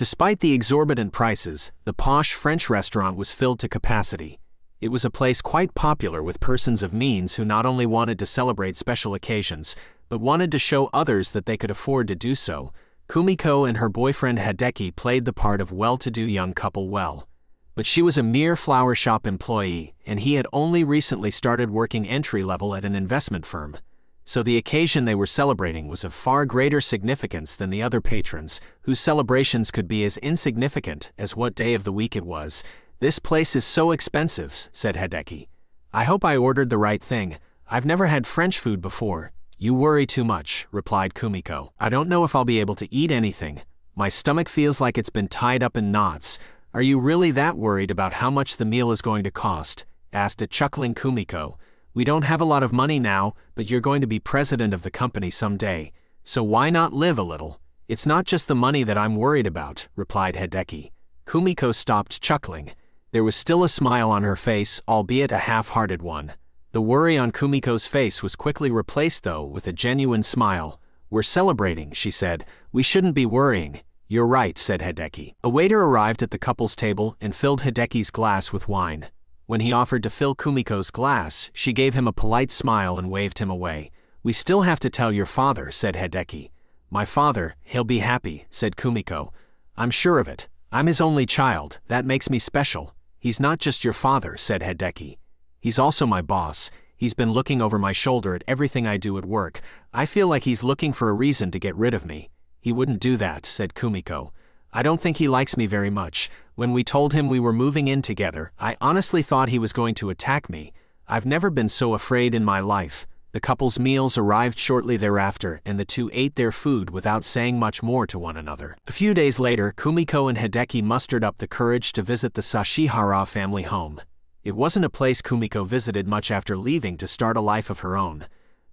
Despite the exorbitant prices, the posh French restaurant was filled to capacity. It was a place quite popular with persons of means who not only wanted to celebrate special occasions, but wanted to show others that they could afford to do so. Kumiko and her boyfriend Hideki played the part of well-to-do young couple well. But she was a mere flower shop employee, and he had only recently started working entry-level at an investment firm. So the occasion they were celebrating was of far greater significance than the other patrons, whose celebrations could be as insignificant as what day of the week it was. "This place is so expensive," said Hideki. "I hope I ordered the right thing. I've never had French food before." "You worry too much," replied Kumiko. "I don't know if I'll be able to eat anything. My stomach feels like it's been tied up in knots." "Are you really that worried about how much the meal is going to cost?" asked a chuckling Kumiko. "We don't have a lot of money now, but you're going to be president of the company someday, so why not live a little?" "It's not just the money that I'm worried about," replied Hideki. Kumiko stopped chuckling. There was still a smile on her face, albeit a half-hearted one. The worry on Kumiko's face was quickly replaced, though, with a genuine smile. "We're celebrating," she said. "We shouldn't be worrying." "You're right," said Hideki. A waiter arrived at the couple's table and filled Hideki's glass with wine. When he offered to fill Kumiko's glass, she gave him a polite smile and waved him away. "We still have to tell your father," said Hideki. "My father, he'll be happy," said Kumiko. "I'm sure of it. I'm his only child, that makes me special." "He's not just your father," said Hideki. "He's also my boss. He's been looking over my shoulder at everything I do at work. I feel like he's looking for a reason to get rid of me." "He wouldn't do that," said Kumiko. "I don't think he likes me very much. When we told him we were moving in together, I honestly thought he was going to attack me. I've never been so afraid in my life." The couple's meals arrived shortly thereafter, and the two ate their food without saying much more to one another. A few days later, Kumiko and Hideki mustered up the courage to visit the Sashihara family home. It wasn't a place Kumiko visited much after leaving to start a life of her own,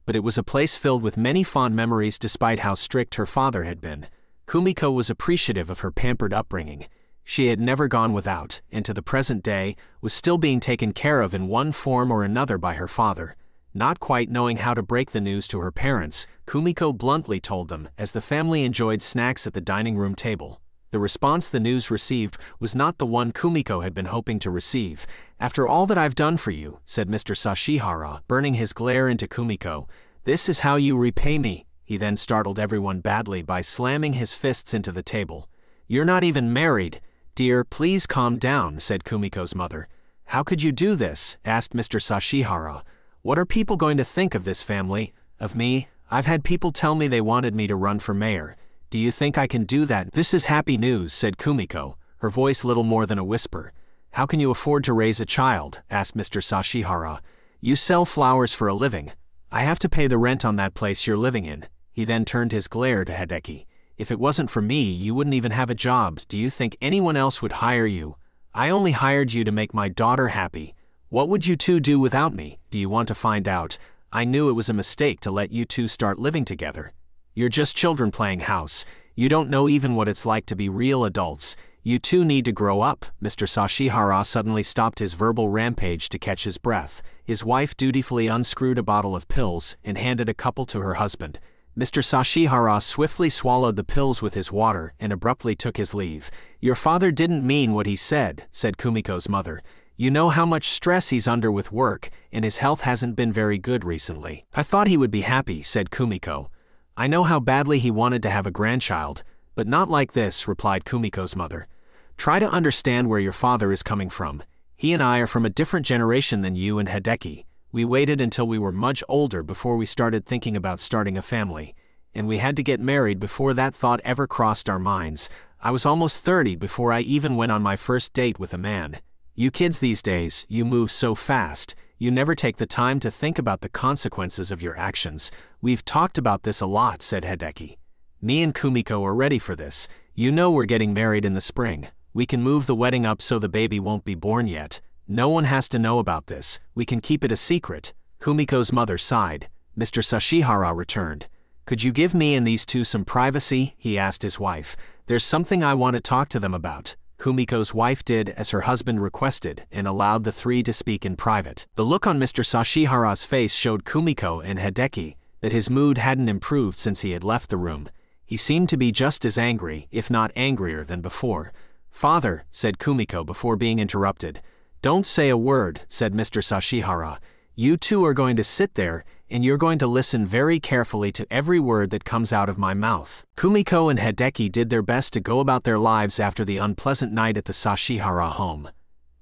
but it was a place filled with many fond memories despite how strict her father had been. Kumiko was appreciative of her pampered upbringing. She had never gone without, and to the present day, was still being taken care of in one form or another by her father. Not quite knowing how to break the news to her parents, Kumiko bluntly told them as the family enjoyed snacks at the dining room table. The response the news received was not the one Kumiko had been hoping to receive. "After all that I've done for you," said Mr. Sashihara, burning his glare into Kumiko, "this is how you repay me." He then startled everyone badly by slamming his fists into the table. "You're not even married." "Dear, please calm down," said Kumiko's mother. "How could you do this?" asked Mr. Sashihara. "What are people going to think of this family? Of me? I've had people tell me they wanted me to run for mayor. Do you think I can do that?" "This is happy news," said Kumiko, her voice little more than a whisper. "How can you afford to raise a child?" asked Mr. Sashihara. "You sell flowers for a living. I have to pay the rent on that place you're living in." He then turned his glare to Hideki. "If it wasn't for me, you wouldn't even have a job. Do you think anyone else would hire you? I only hired you to make my daughter happy. What would you two do without me? Do you want to find out? I knew it was a mistake to let you two start living together. You're just children playing house. You don't know even what it's like to be real adults. You two need to grow up." Mr. Sashihara suddenly stopped his verbal rampage to catch his breath. His wife dutifully unscrewed a bottle of pills and handed a couple to her husband. Mr. Sashihara swiftly swallowed the pills with his water and abruptly took his leave. "Your father didn't mean what he said Kumiko's mother. "You know how much stress he's under with work, and his health hasn't been very good recently." "I thought he would be happy," said Kumiko. "I know how badly he wanted to have a grandchild, but not like this," replied Kumiko's mother. "Try to understand where your father is coming from. He and I are from a different generation than you and Hideki. We waited until we were much older before we started thinking about starting a family, and we had to get married before that thought ever crossed our minds. I was almost 30 before I even went on my first date with a man. You kids these days, you move so fast, you never take the time to think about the consequences of your actions. We've talked about this a lot," said Hideki. "Me and Kumiko are ready for this. You know we're getting married in the spring. We can move the wedding up so the baby won't be born yet. No one has to know about this. We can keep it a secret." Kumiko's mother sighed. Mr. Sashihara returned. "Could you give me and these two some privacy?" he asked his wife. "There's something I want to talk to them about." Kumiko's wife did as her husband requested and allowed the three to speak in private. The look on Mr. Sashihara's face showed Kumiko and Hideki that his mood hadn't improved since he had left the room. He seemed to be just as angry, if not angrier than before. "Father," said Kumiko before being interrupted. "Don't say a word," said Mr. Sashihara. "You two are going to sit there, and you're going to listen very carefully to every word that comes out of my mouth." Kumiko and Hideki did their best to go about their lives after the unpleasant night at the Sashihara home.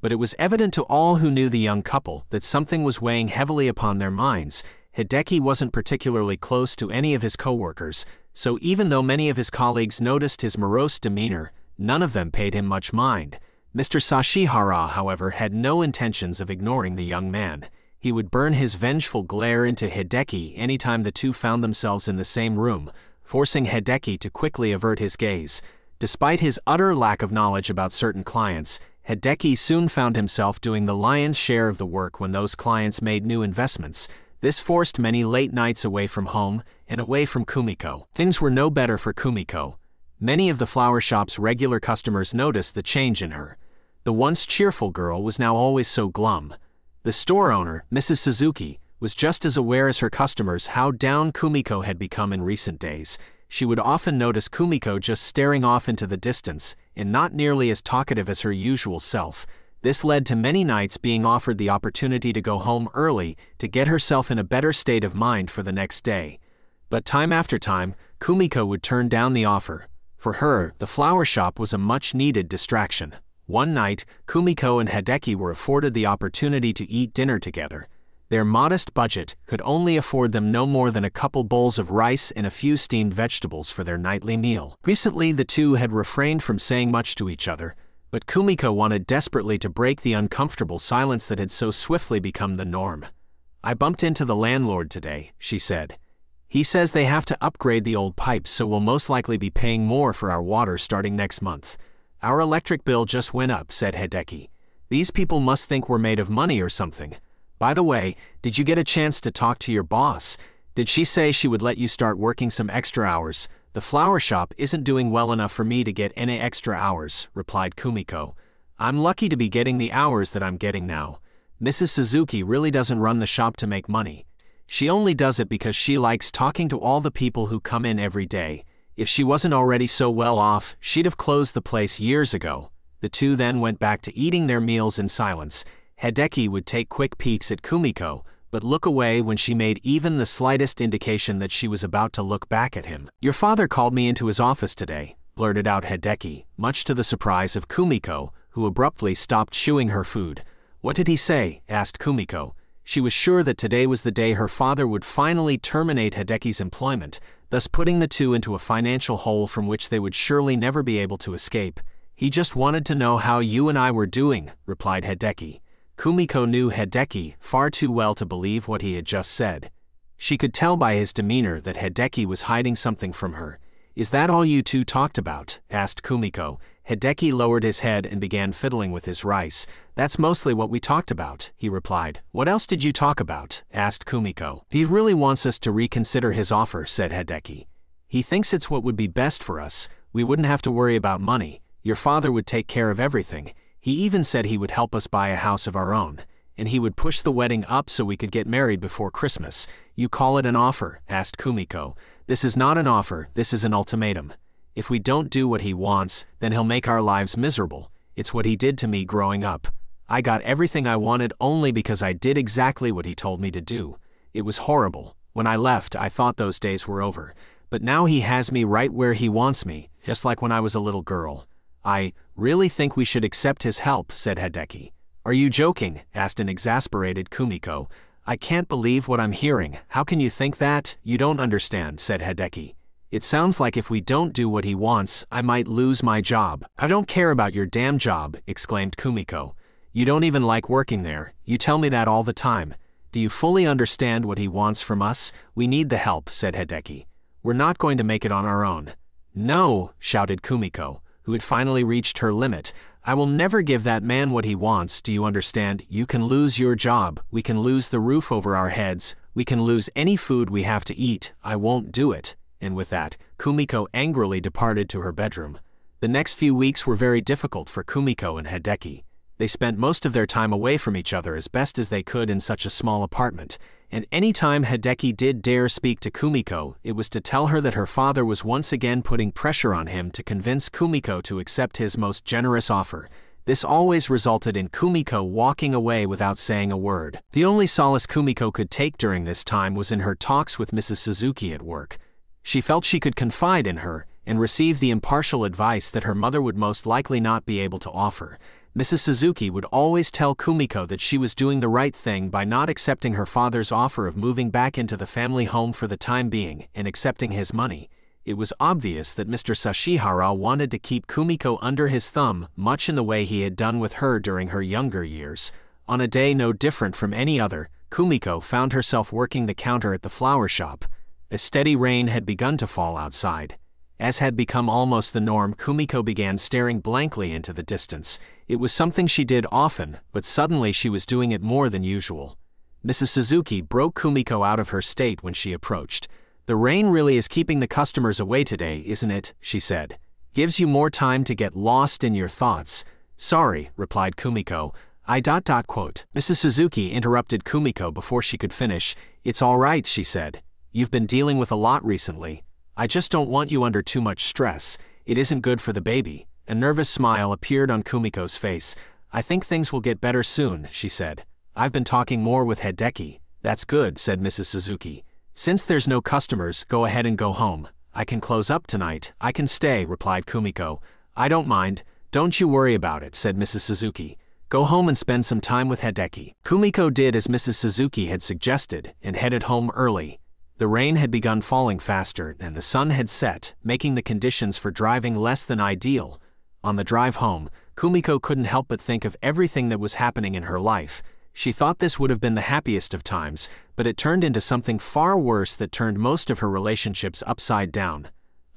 But it was evident to all who knew the young couple that something was weighing heavily upon their minds. Hideki wasn't particularly close to any of his co-workers, so even though many of his colleagues noticed his morose demeanor, none of them paid him much mind. Mr. Sashihara, however, had no intentions of ignoring the young man. He would burn his vengeful glare into Hideki any time the two found themselves in the same room, forcing Hideki to quickly avert his gaze. Despite his utter lack of knowledge about certain clients, Hideki soon found himself doing the lion's share of the work when those clients made new investments. This forced many late nights away from home and away from Kumiko. Things were no better for Kumiko. Many of the flower shop's regular customers noticed the change in her. The once cheerful girl was now always so glum. The store owner, Mrs. Suzuki, was just as aware as her customers how down Kumiko had become in recent days. She would often notice Kumiko just staring off into the distance, and not nearly as talkative as her usual self. This led to many nights being offered the opportunity to go home early to get herself in a better state of mind for the next day. But time after time, Kumiko would turn down the offer. For her, the flower shop was a much-needed distraction. One night, Kumiko and Hideki were afforded the opportunity to eat dinner together. Their modest budget could only afford them no more than a couple bowls of rice and a few steamed vegetables for their nightly meal. Recently, the two had refrained from saying much to each other, but Kumiko wanted desperately to break the uncomfortable silence that had so swiftly become the norm. "I bumped into the landlord today," she said. "He says they have to upgrade the old pipes, so we'll most likely be paying more for our water starting next month." "Our electric bill just went up," said Hideki. "These people must think we're made of money or something. By the way, did you get a chance to talk to your boss? Did she say she would let you start working some extra hours?" "The flower shop isn't doing well enough for me to get any extra hours," replied Kumiko. "I'm lucky to be getting the hours that I'm getting now. Mrs. Suzuki really doesn't run the shop to make money. She only does it because she likes talking to all the people who come in every day. If she wasn't already so well off, she'd have closed the place years ago." The two then went back to eating their meals in silence. Hideki would take quick peeks at Kumiko, but look away when she made even the slightest indication that she was about to look back at him. "Your father called me into his office today," blurted out Hideki, much to the surprise of Kumiko, who abruptly stopped chewing her food. "What did he say?" asked Kumiko. She was sure that today was the day her father would finally terminate Hideki's employment, thus putting the two into a financial hole from which they would surely never be able to escape. "He just wanted to know how you and I were doing," replied Hideki. Kumiko knew Hideki far too well to believe what he had just said. She could tell by his demeanor that Hideki was hiding something from her. "Is that all you two talked about?" asked Kumiko. Hideki lowered his head and began fiddling with his rice. "That's mostly what we talked about," he replied. "What else did you talk about?" asked Kumiko. "He really wants us to reconsider his offer," said Hideki. "He thinks it's what would be best for us. We wouldn't have to worry about money. Your father would take care of everything. He even said he would help us buy a house of our own. And he would push the wedding up so we could get married before Christmas." "You call it an offer?" asked Kumiko. "This is not an offer, this is an ultimatum. If we don't do what he wants, then he'll make our lives miserable. It's what he did to me growing up. I got everything I wanted only because I did exactly what he told me to do. It was horrible. When I left, I thought those days were over. But now he has me right where he wants me, just like when I was a little girl. I really think we should accept his help," said Hideki. "Are you joking?" asked an exasperated Kumiko. "I can't believe what I'm hearing. How can you think that? You don't understand," said Hideki. "It sounds like if we don't do what he wants, I might lose my job." "I don't care about your damn job," exclaimed Kumiko. "You don't even like working there. You tell me that all the time. Do you fully understand what he wants from us? We need the help," said Hideki. "We're not going to make it on our own." "No," shouted Kumiko, who had finally reached her limit. "I will never give that man what he wants, do you understand? You can lose your job, we can lose the roof over our heads, we can lose any food we have to eat. I won't do it." And with that, Kumiko angrily departed to her bedroom. The next few weeks were very difficult for Kumiko and Hideki. They spent most of their time away from each other as best as they could in such a small apartment, and any time Hideki did dare speak to Kumiko, it was to tell her that her father was once again putting pressure on him to convince Kumiko to accept his most generous offer. This always resulted in Kumiko walking away without saying a word. The only solace Kumiko could take during this time was in her talks with Mrs. Suzuki at work. She felt she could confide in her and receive the impartial advice that her mother would most likely not be able to offer. Mrs. Suzuki would always tell Kumiko that she was doing the right thing by not accepting her father's offer of moving back into the family home for the time being and accepting his money. It was obvious that Mr. Sashihara wanted to keep Kumiko under his thumb, much in the way he had done with her during her younger years. On a day no different from any other, Kumiko found herself working the counter at the flower shop. A steady rain had begun to fall outside. As had become almost the norm, Kumiko began staring blankly into the distance. It was something she did often, but suddenly she was doing it more than usual. Mrs. Suzuki broke Kumiko out of her state when she approached. "The rain really is keeping the customers away today, isn't it?" she said. "Gives you more time to get lost in your thoughts." "Sorry," replied Kumiko. " Mrs. Suzuki interrupted Kumiko before she could finish. "It's all right," she said. "You've been dealing with a lot recently. I just don't want you under too much stress. It isn't good for the baby." A nervous smile appeared on Kumiko's face. "I think things will get better soon," she said. "I've been talking more with Hideki." "That's good," said Mrs. Suzuki. "Since there's no customers, go ahead and go home. I can close up tonight." "I can stay," replied Kumiko. "I don't mind." "Don't you worry about it," said Mrs. Suzuki. "Go home and spend some time with Hideki." Kumiko did as Mrs. Suzuki had suggested and headed home early. The rain had begun falling faster and the sun had set, making the conditions for driving less than ideal. On the drive home, Kumiko couldn't help but think of everything that was happening in her life. She thought this would have been the happiest of times, but it turned into something far worse that turned most of her relationships upside down.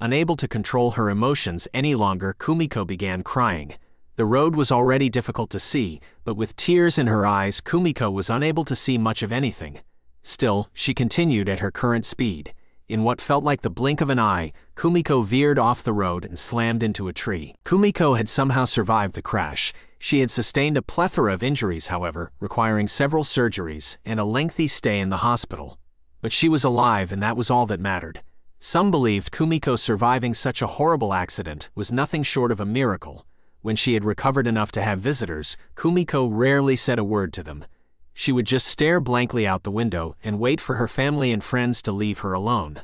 Unable to control her emotions any longer, Kumiko began crying. The road was already difficult to see, but with tears in her eyes, Kumiko was unable to see much of anything. Still, she continued at her current speed. In what felt like the blink of an eye, Kumiko veered off the road and slammed into a tree. Kumiko had somehow survived the crash. She had sustained a plethora of injuries, however, requiring several surgeries and a lengthy stay in the hospital. But she was alive, and that was all that mattered. Some believed Kumiko surviving such a horrible accident was nothing short of a miracle. When she had recovered enough to have visitors, Kumiko rarely said a word to them. She would just stare blankly out the window and wait for her family and friends to leave her alone.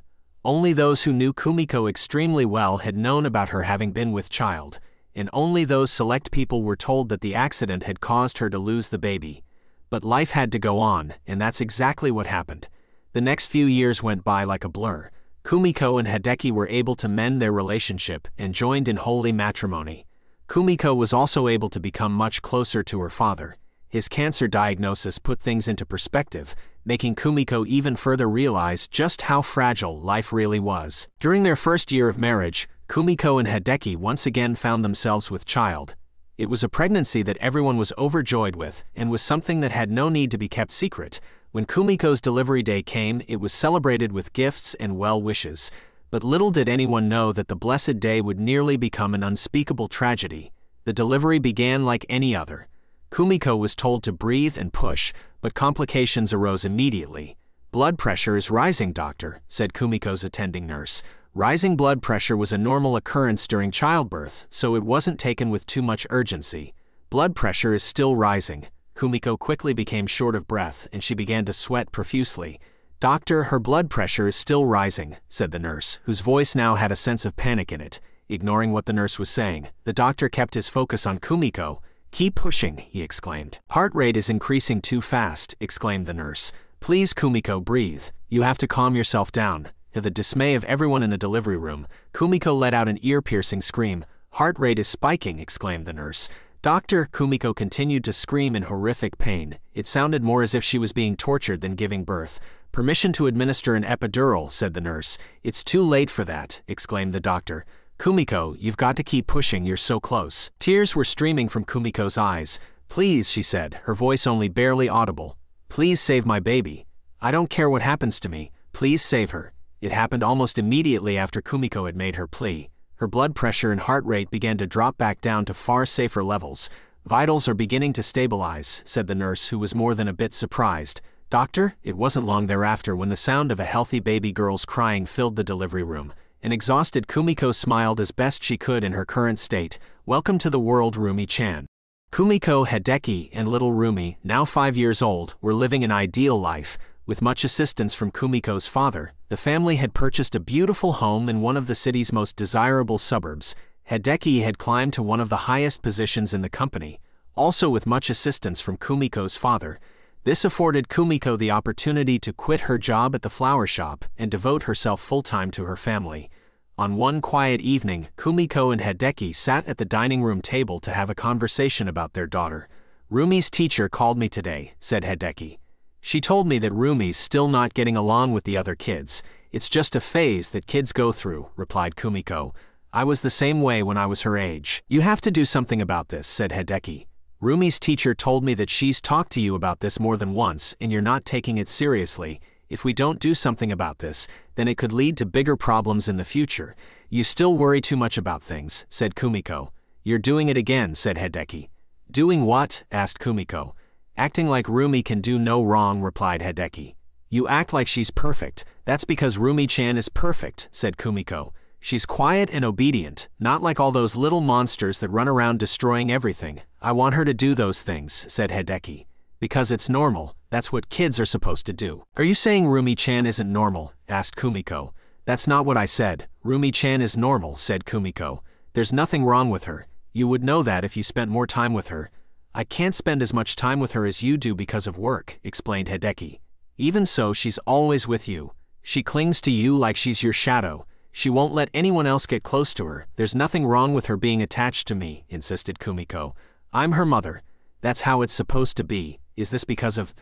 Only those who knew Kumiko extremely well had known about her having been with child, and only those select people were told that the accident had caused her to lose the baby. But life had to go on, and that's exactly what happened. The next few years went by like a blur. Kumiko and Hideki were able to mend their relationship and joined in holy matrimony. Kumiko was also able to become much closer to her father. His cancer diagnosis put things into perspective, making Kumiko even further realize just how fragile life really was. During their first year of marriage, Kumiko and Hideki once again found themselves with child. It was a pregnancy that everyone was overjoyed with and was something that had no need to be kept secret. When Kumiko's delivery day came, it was celebrated with gifts and well wishes. But little did anyone know that the blessed day would nearly become an unspeakable tragedy. The delivery began like any other. Kumiko was told to breathe and push, but complications arose immediately. "Blood pressure is rising, doctor," said Kumiko's attending nurse. Rising blood pressure was a normal occurrence during childbirth, so it wasn't taken with too much urgency. "Blood pressure is still rising." Kumiko quickly became short of breath and she began to sweat profusely. "Doctor, her blood pressure is still rising," said the nurse, whose voice now had a sense of panic in it. Ignoring what the nurse was saying, the doctor kept his focus on Kumiko. "Keep pushing," he exclaimed. "Heart rate is increasing too fast," exclaimed the nurse. "Please, Kumiko, breathe. You have to calm yourself down." To the dismay of everyone in the delivery room, Kumiko let out an ear-piercing scream. "Heart rate is spiking," exclaimed the nurse. "Doctor," Kumiko continued to scream in horrific pain. It sounded more as if she was being tortured than giving birth. "Permission to administer an epidural," said the nurse. "It's too late for that," exclaimed the doctor. "Kumiko, you've got to keep pushing, you're so close." Tears were streaming from Kumiko's eyes. "Please," she said, her voice only barely audible. "Please save my baby. I don't care what happens to me. Please save her." It happened almost immediately after Kumiko had made her plea. Her blood pressure and heart rate began to drop back down to far safer levels. Vitals are beginning to stabilize, said the nurse, who was more than a bit surprised. Doctor, it wasn't long thereafter when the sound of a healthy baby girl's crying filled the delivery room. An exhausted Kumiko smiled as best she could in her current state. Welcome to the world, Rumi-chan. Kumiko, Hideki, and little Rumi, now 5 years old, were living an ideal life. With much assistance from Kumiko's father, the family had purchased a beautiful home in one of the city's most desirable suburbs. Hideki had climbed to one of the highest positions in the company, also with much assistance from Kumiko's father. This afforded Kumiko the opportunity to quit her job at the flower shop and devote herself full-time to her family. On one quiet evening, Kumiko and Hideki sat at the dining room table to have a conversation about their daughter. Rumi's teacher called me today, said Hideki. She told me that Rumi's still not getting along with the other kids. It's just a phase that kids go through, replied Kumiko. I was the same way when I was her age. You have to do something about this, said Hideki. Rumi's teacher told me that she's talked to you about this more than once and you're not taking it seriously. If we don't do something about this, then it could lead to bigger problems in the future. You still worry too much about things, said Kumiko. You're doing it again, said Hideki. Doing what? Asked Kumiko. Acting like Rumi can do no wrong, replied Hideki. You act like she's perfect. That's because Rumi-chan is perfect, said Kumiko. She's quiet and obedient, not like all those little monsters that run around destroying everything. I want her to do those things, said Hideki. Because it's normal, that's what kids are supposed to do. Are you saying Rumi-chan isn't normal? Asked Kumiko. That's not what I said. Rumi-chan is normal, said Kumiko. There's nothing wrong with her. You would know that if you spent more time with her. I can't spend as much time with her as you do because of work, explained Hideki. Even so, she's always with you. She clings to you like she's your shadow. She won't let anyone else get close to her. There's nothing wrong with her being attached to me, insisted Kumiko. I'm her mother. That's how it's supposed to be. Is this because of... ..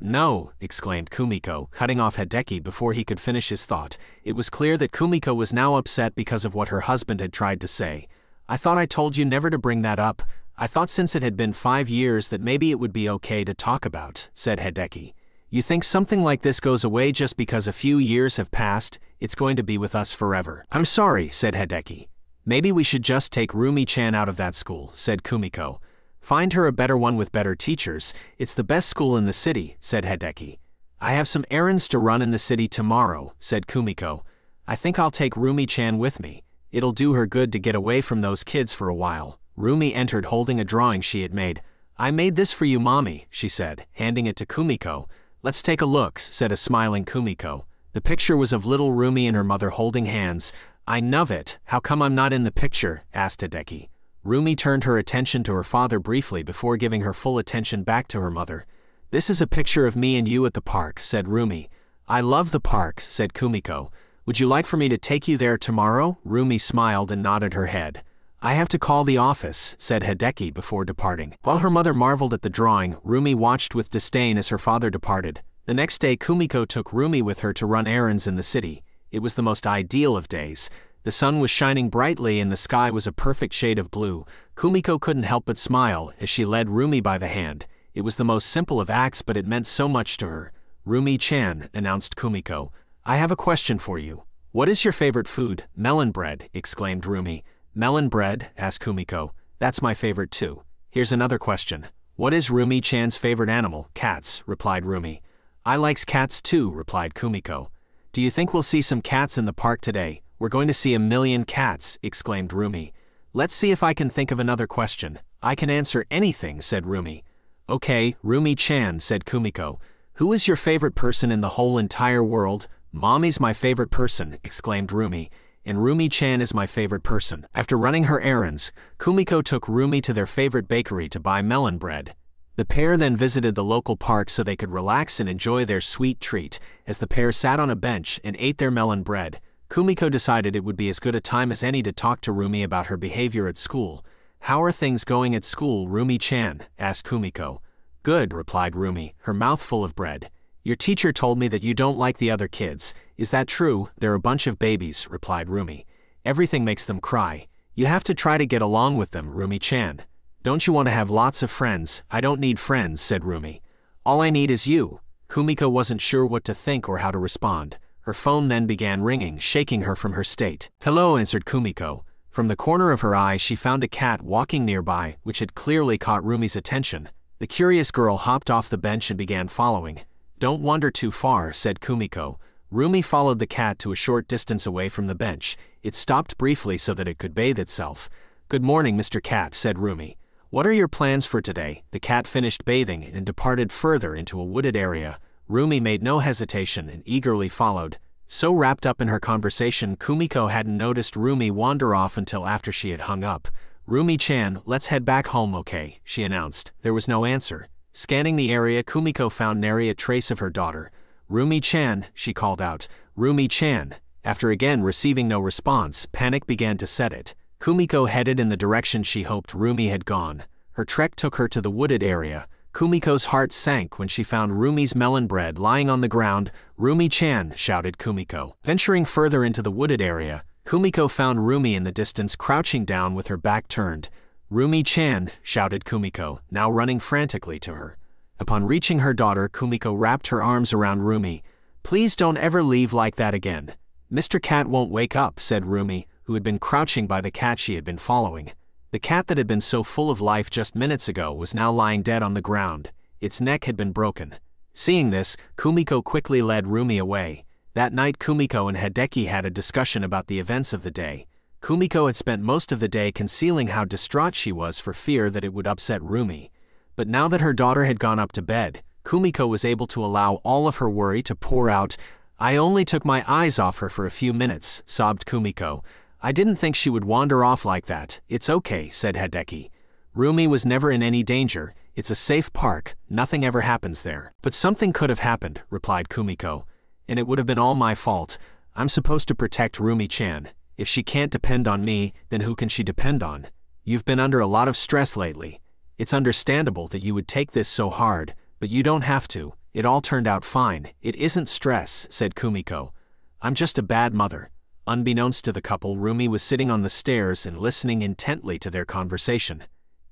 No, exclaimed Kumiko, cutting off Hideki before he could finish his thought. It was clear that Kumiko was now upset because of what her husband had tried to say. I thought I told you never to bring that up. I thought since it had been 5 years that maybe it would be okay to talk about, said Hideki. You think something like this goes away just because a few years have passed? It's going to be with us forever. I'm sorry, said Hideki. Maybe we should just take Rumi-chan out of that school, said Kumiko. Find her a better one with better teachers. It's the best school in the city, said Hideki. I have some errands to run in the city tomorrow, said Kumiko. I think I'll take Rumi-chan with me. It'll do her good to get away from those kids for a while. Rumi entered holding a drawing she had made. I made this for you, mommy, she said, handing it to Kumiko. Let's take a look, said a smiling Kumiko. The picture was of little Rumi and her mother holding hands. I love it. How come I'm not in the picture? Asked Hideki. Rumi turned her attention to her father briefly before giving her full attention back to her mother. This is a picture of me and you at the park, said Rumi. I love the park, said Kumiko. Would you like for me to take you there tomorrow? Rumi smiled and nodded her head. I have to call the office, said Hideki before departing. While her mother marveled at the drawing, Rumi watched with disdain as her father departed. The next day, Kumiko took Rumi with her to run errands in the city. It was the most ideal of days. The sun was shining brightly and the sky was a perfect shade of blue. Kumiko couldn't help but smile as she led Rumi by the hand. It was the most simple of acts, but it meant so much to her. Rumi-chan, announced Kumiko. I have a question for you. What is your favorite food? Melon bread, exclaimed Rumi. Melon bread? Asked Kumiko. That's my favorite too. Here's another question. What is Rumi-chan's favorite animal? Cats, replied Rumi. I likes cats too, replied Kumiko. Do you think we'll see some cats in the park today? We're going to see 1,000,000 cats, exclaimed Rumi. Let's see if I can think of another question. I can answer anything, said Rumi. Okay, Rumi-chan, said Kumiko. Who is your favorite person in the whole entire world? Mommy's my favorite person, exclaimed Rumi. And Rumi-chan is my favorite person. After running her errands, Kumiko took Rumi to their favorite bakery to buy melon bread. The pair then visited the local park so they could relax and enjoy their sweet treat. As the pair sat on a bench and ate their melon bread, Kumiko decided it would be as good a time as any to talk to Rumi about her behavior at school. How are things going at school, Rumi-chan? Asked Kumiko. Good, replied Rumi, her mouth full of bread. Your teacher told me that you don't like the other kids. Is that true? They're a bunch of babies, replied Rumi. Everything makes them cry. You have to try to get along with them, Rumi-chan. Don't you want to have lots of friends? I don't need friends, said Rumi. All I need is you. Kumiko wasn't sure what to think or how to respond. Her phone then began ringing, shaking her from her state. Hello, answered Kumiko. From the corner of her eye she found a cat walking nearby, which had clearly caught Rumi's attention. The curious girl hopped off the bench and began following. "Don't wander too far," said Kumiko. Rumi followed the cat to a short distance away from the bench. It stopped briefly so that it could bathe itself. "Good morning, Mr. Cat," said Rumi. "What are your plans for today?" The cat finished bathing and departed further into a wooded area. Rumi made no hesitation and eagerly followed. So wrapped up in her conversation, Kumiko hadn't noticed Rumi wander off until after she had hung up. "Rumi-chan, let's head back home, okay?" she announced. There was no answer. Scanning the area, Kumiko found nary a trace of her daughter. "Rumi-chan," she called out. "Rumi-chan." After again receiving no response, panic began to set in. Kumiko headed in the direction she hoped Rumi had gone. Her trek took her to the wooded area. Kumiko's heart sank when she found Rumi's melon bread lying on the ground. "Rumi-chan," shouted Kumiko. Venturing further into the wooded area, Kumiko found Rumi in the distance crouching down with her back turned. "Rumi-chan," shouted Kumiko, now running frantically to her. Upon reaching her daughter, Kumiko wrapped her arms around Rumi. "Please don't ever leave like that again." "Mr. Cat won't wake up," said Rumi, who had been crouching by the cat she had been following. The cat that had been so full of life just minutes ago was now lying dead on the ground. Its neck had been broken. Seeing this, Kumiko quickly led Rumi away. That night Kumiko and Hideki had a discussion about the events of the day. Kumiko had spent most of the day concealing how distraught she was for fear that it would upset Rumi. But now that her daughter had gone up to bed, Kumiko was able to allow all of her worry to pour out. "I only took my eyes off her for a few minutes," sobbed Kumiko. "I didn't think she would wander off like that." "It's okay," said Hideki. "Rumi was never in any danger. It's a safe park. Nothing ever happens there." "But something could have happened," replied Kumiko. "And it would have been all my fault. I'm supposed to protect Rumi-chan. If she can't depend on me, then who can she depend on? You've been under a lot of stress lately. It's understandable that you would take this so hard, but you don't have to. It all turned out fine." "It isn't stress," said Kumiko. "I'm just a bad mother." Unbeknownst to the couple, Rumi was sitting on the stairs and listening intently to their conversation.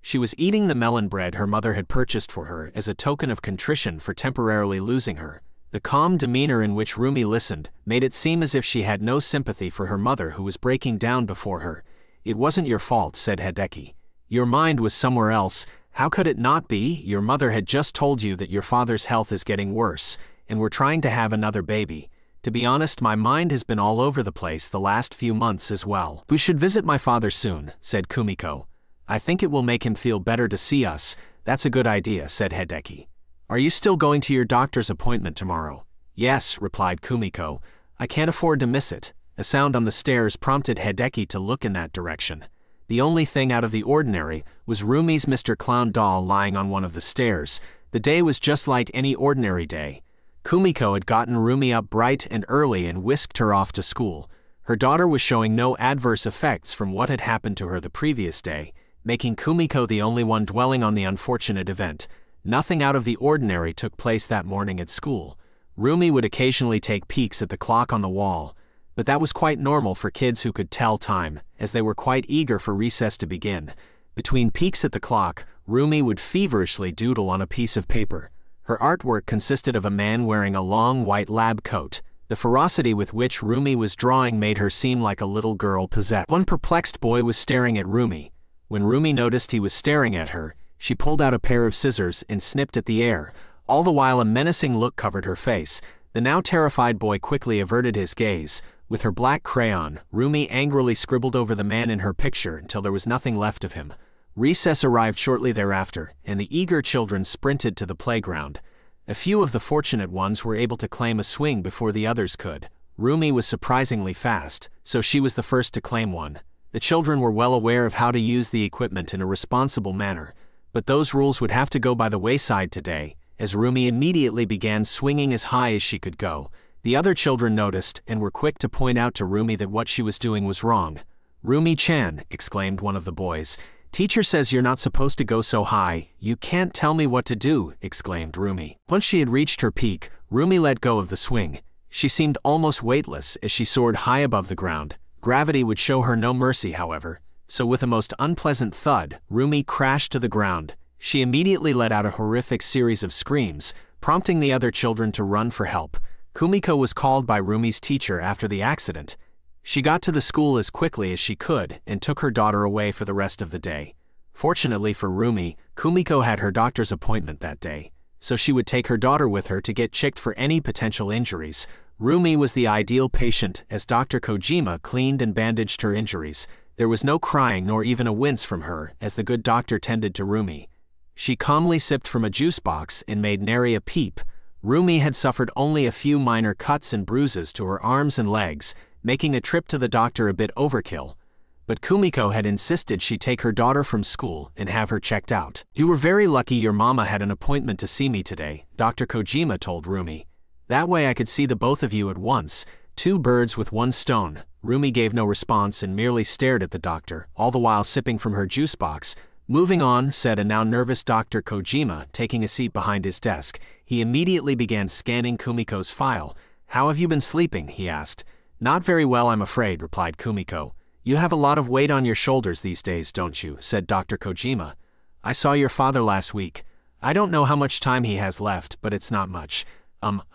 She was eating the melon bread her mother had purchased for her as a token of contrition for temporarily losing her. The calm demeanor in which Rumi listened made it seem as if she had no sympathy for her mother who was breaking down before her. "It wasn't your fault," said Hideki. "Your mind was somewhere else. How could it not be? Your mother had just told you that your father's health is getting worse, and we're trying to have another baby. To be honest, my mind has been all over the place the last few months as well." "We should visit my father soon," said Kumiko. "I think it will make him feel better to see us." "That's a good idea," said Hideki. "Are you still going to your doctor's appointment tomorrow?" "Yes," replied Kumiko. "I can't afford to miss it." A sound on the stairs prompted Hideki to look in that direction. The only thing out of the ordinary was Rumi's Mr. Clown doll lying on one of the stairs. The day was just like any ordinary day. Kumiko had gotten Rumi up bright and early and whisked her off to school. Her daughter was showing no adverse effects from what had happened to her the previous day, making Kumiko the only one dwelling on the unfortunate event. Nothing out of the ordinary took place that morning at school. Rumi would occasionally take peeks at the clock on the wall, but that was quite normal for kids who could tell time, as they were quite eager for recess to begin. Between peeks at the clock, Rumi would feverishly doodle on a piece of paper. Her artwork consisted of a man wearing a long white lab coat. The ferocity with which Rumi was drawing made her seem like a little girl possessed. One perplexed boy was staring at Rumi. When Rumi noticed he was staring at her, she pulled out a pair of scissors and snipped at the air. All the while a menacing look covered her face. The now terrified boy quickly averted his gaze. With her black crayon, Rumi angrily scribbled over the man in her picture until there was nothing left of him. Recess arrived shortly thereafter, and the eager children sprinted to the playground. A few of the fortunate ones were able to claim a swing before the others could. Rumi was surprisingly fast, so she was the first to claim one. The children were well aware of how to use the equipment in a responsible manner, but those rules would have to go by the wayside today, as Rumi immediately began swinging as high as she could go. The other children noticed and were quick to point out to Rumi that what she was doing was wrong. "Rumi-chan," exclaimed one of the boys. "Teacher says you're not supposed to go so high. You can't tell me what to do," exclaimed Rumi. Once she had reached her peak, Rumi let go of the swing. She seemed almost weightless as she soared high above the ground. Gravity would show her no mercy, however. So with a most unpleasant thud, Rumi crashed to the ground. She immediately let out a horrific series of screams, prompting the other children to run for help. Kumiko was called by Rumi's teacher after the accident. She got to the school as quickly as she could and took her daughter away for the rest of the day. Fortunately for Rumi, Kumiko had her doctor's appointment that day, so she would take her daughter with her to get checked for any potential injuries. Rumi was the ideal patient as Dr. Kojima cleaned and bandaged her injuries. There was no crying nor even a wince from her as the good doctor tended to Rumi. She calmly sipped from a juice box and made nary a peep. Rumi had suffered only a few minor cuts and bruises to her arms and legs, making a trip to the doctor a bit overkill. But Kumiko had insisted she take her daughter from school and have her checked out. "You were very lucky your mama had an appointment to see me today," Dr. Kojima told Rumi. "That way I could see the both of you at once, two birds with one stone." Rumi gave no response and merely stared at the doctor, all the while sipping from her juice box. "Moving on," said a now nervous Dr. Kojima, taking a seat behind his desk. He immediately began scanning Kumiko's file. "How have you been sleeping?" he asked. "Not very well, I'm afraid," replied Kumiko. "You have a lot of weight on your shoulders these days, don't you?" said Dr. Kojima. "I saw your father last week. I don't know how much time he has left, but it's not much.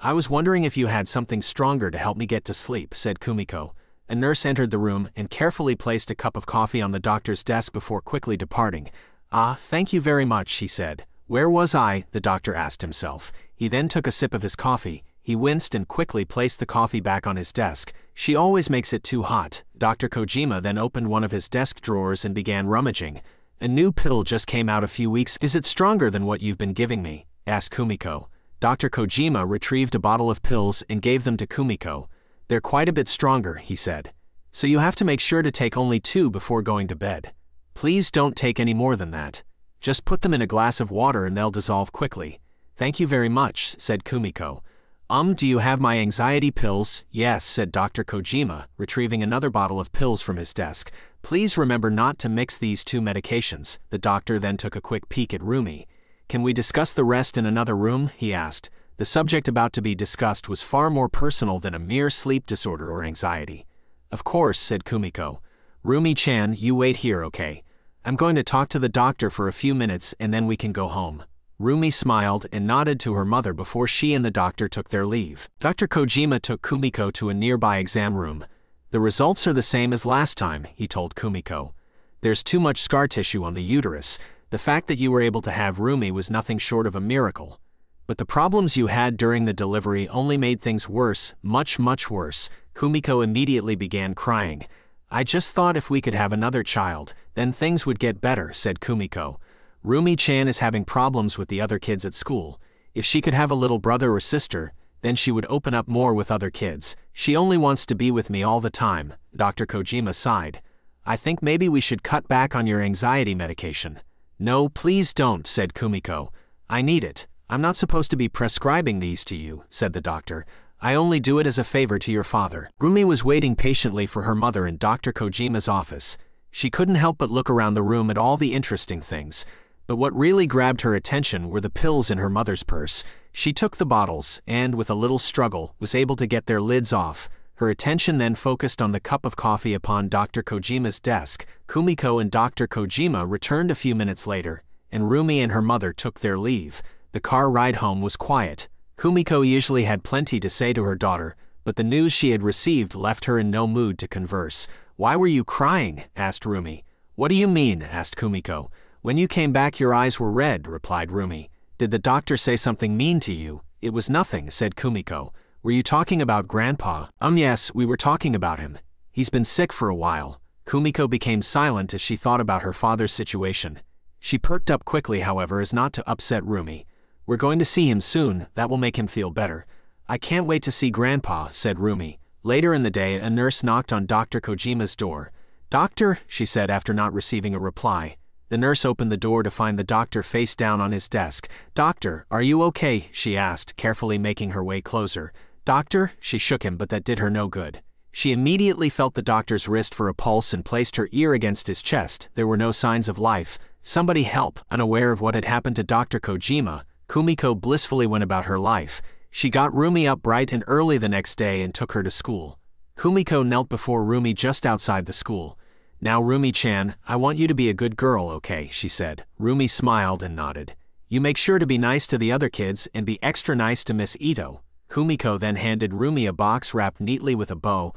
I was wondering if you had something stronger to help me get to sleep," said Kumiko. A nurse entered the room and carefully placed a cup of coffee on the doctor's desk before quickly departing. "Ah, thank you very much," he said. "Where was I?" the doctor asked himself. He then took a sip of his coffee. He winced and quickly placed the coffee back on his desk. "She always makes it too hot." Dr. Kojima then opened one of his desk drawers and began rummaging. "A new pill just came out a few weeks. Is it stronger than what you've been giving me?" asked Kumiko. Dr. Kojima retrieved a bottle of pills and gave them to Kumiko. "They're quite a bit stronger," he said. "So you have to make sure to take only two before going to bed. Please don't take any more than that. Just put them in a glass of water and they'll dissolve quickly." "Thank you very much," said Kumiko. Do you have my anxiety pills?" "Yes," said Dr. Kojima, retrieving another bottle of pills from his desk. "Please remember not to mix these two medications." The doctor then took a quick peek at Rumi. "Can we discuss the rest in another room?" he asked. The subject about to be discussed was far more personal than a mere sleep disorder or anxiety. "Of course," said Kumiko. "Rumi-chan, you wait here, okay? I'm going to talk to the doctor for a few minutes and then we can go home." Rumi smiled and nodded to her mother before she and the doctor took their leave. Dr. Kojima took Kumiko to a nearby exam room. "The results are the same as last time," he told Kumiko. "There's too much scar tissue on the uterus. The fact that you were able to have Rumi was nothing short of a miracle. But the problems you had during the delivery only made things worse, much, much worse." Kumiko immediately began crying. "I just thought if we could have another child, then things would get better," said Kumiko. "Rumi-chan is having problems with the other kids at school. If she could have a little brother or sister, then she would open up more with other kids. She only wants to be with me all the time." Dr. Kojima sighed. "I think maybe we should cut back on your anxiety medication." "No, please don't," said Kumiko. "I need it. I'm not supposed to be prescribing these to you," said the doctor. "I only do it as a favor to your father." Rumi was waiting patiently for her mother in Dr. Kojima's office. She couldn't help but look around the room at all the interesting things. But what really grabbed her attention were the pills in her mother's purse. She took the bottles and, with a little struggle, was able to get their lids off. Her attention then focused on the cup of coffee upon Dr. Kojima's desk. Kumiko and Dr. Kojima returned a few minutes later, and Rumi and her mother took their leave. The car ride home was quiet. Kumiko usually had plenty to say to her daughter, but the news she had received left her in no mood to converse. "Why were you crying?" asked Rumi. "What do you mean?" asked Kumiko. "When you came back your eyes were red," replied Rumi. "Did the doctor say something mean to you?" "It was nothing," said Kumiko. "Were you talking about Grandpa?" Yes, we were talking about him. He's been sick for a while." Kumiko became silent as she thought about her father's situation. She perked up quickly, however, as not to upset Rumi. "We're going to see him soon, that will make him feel better." "I can't wait to see Grandpa," said Rumi. Later in the day, a nurse knocked on Dr. Kojima's door. "Doctor," she said after not receiving a reply. The nurse opened the door to find the doctor face down on his desk. "Doctor, are you okay?" she asked, carefully making her way closer. "Doctor," she shook him, but that did her no good. She immediately felt the doctor's wrist for a pulse and placed her ear against his chest. There were no signs of life. "Somebody help." Unaware of what had happened to Dr. Kojima, Kumiko blissfully went about her life. She got Rumi up bright and early the next day and took her to school. Kumiko knelt before Rumi just outside the school. "Now Rumi-chan, I want you to be a good girl, okay?" she said. Rumi smiled and nodded. "You make sure to be nice to the other kids and be extra nice to Miss Ito." Kumiko then handed Rumi a box wrapped neatly with a bow.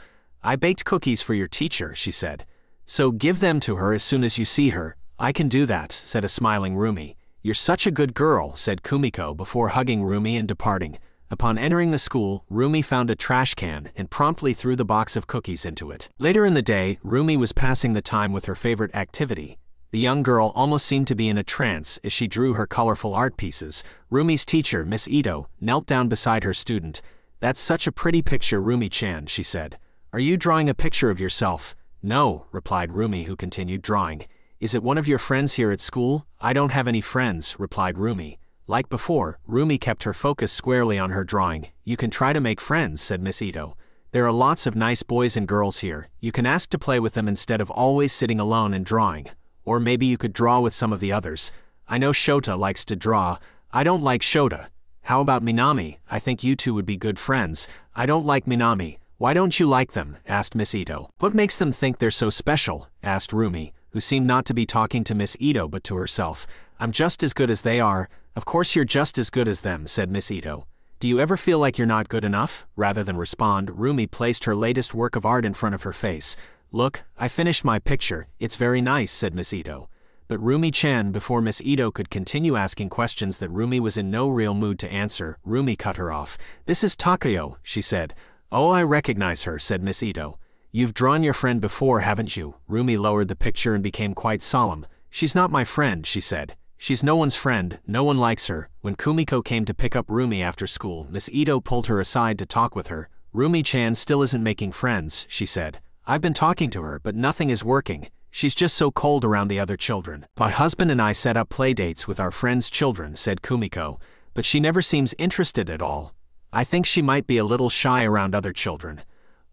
I baked cookies for your teacher, she said. So give them to her as soon as you see her. I can do that, said a smiling Rumi. You're such a good girl, said Kumiko before hugging Rumi and departing. Upon entering the school, Rumi found a trash can and promptly threw the box of cookies into it. Later in the day, Rumi was passing the time with her favorite activity. The young girl almost seemed to be in a trance as she drew her colorful art pieces. Rumi's teacher, Miss Ito, knelt down beside her student. That's such a pretty picture, Rumi-chan, she said. Are you drawing a picture of yourself? No, replied Rumi, who continued drawing. Is it one of your friends here at school? I don't have any friends, replied Rumi. Like before, Rumi kept her focus squarely on her drawing. You can try to make friends, said Miss Ito. There are lots of nice boys and girls here. You can ask to play with them instead of always sitting alone and drawing. Or maybe you could draw with some of the others. I know Shota likes to draw. I don't like Shota. How about Minami? I think you two would be good friends. I don't like Minami. Why don't you like them? Asked Miss Ito. What makes them think they're so special? Asked Rumi, who seemed not to be talking to Miss Ito but to herself. I'm just as good as they are. Of course you're just as good as them, said Miss Ito. Do you ever feel like you're not good enough? Rather than respond, Rumi placed her latest work of art in front of her face. Look, I finished my picture. It's very nice, said Miss Ito. But Rumi-chan, before Miss Ito could continue asking questions that Rumi was in no real mood to answer, Rumi cut her off. This is Takayo, she said. Oh, I recognize her, said Miss Ito. You've drawn your friend before, haven't you? Rumi lowered the picture and became quite solemn. She's not my friend, she said. She's no one's friend, no one likes her. When Kumiko came to pick up Rumi after school, Miss Ito pulled her aside to talk with her. Rumi-chan still isn't making friends, she said. I've been talking to her, but nothing is working. She's just so cold around the other children. My husband and I set up playdates with our friends' children, said Kumiko, but she never seems interested at all. I think she might be a little shy around other children.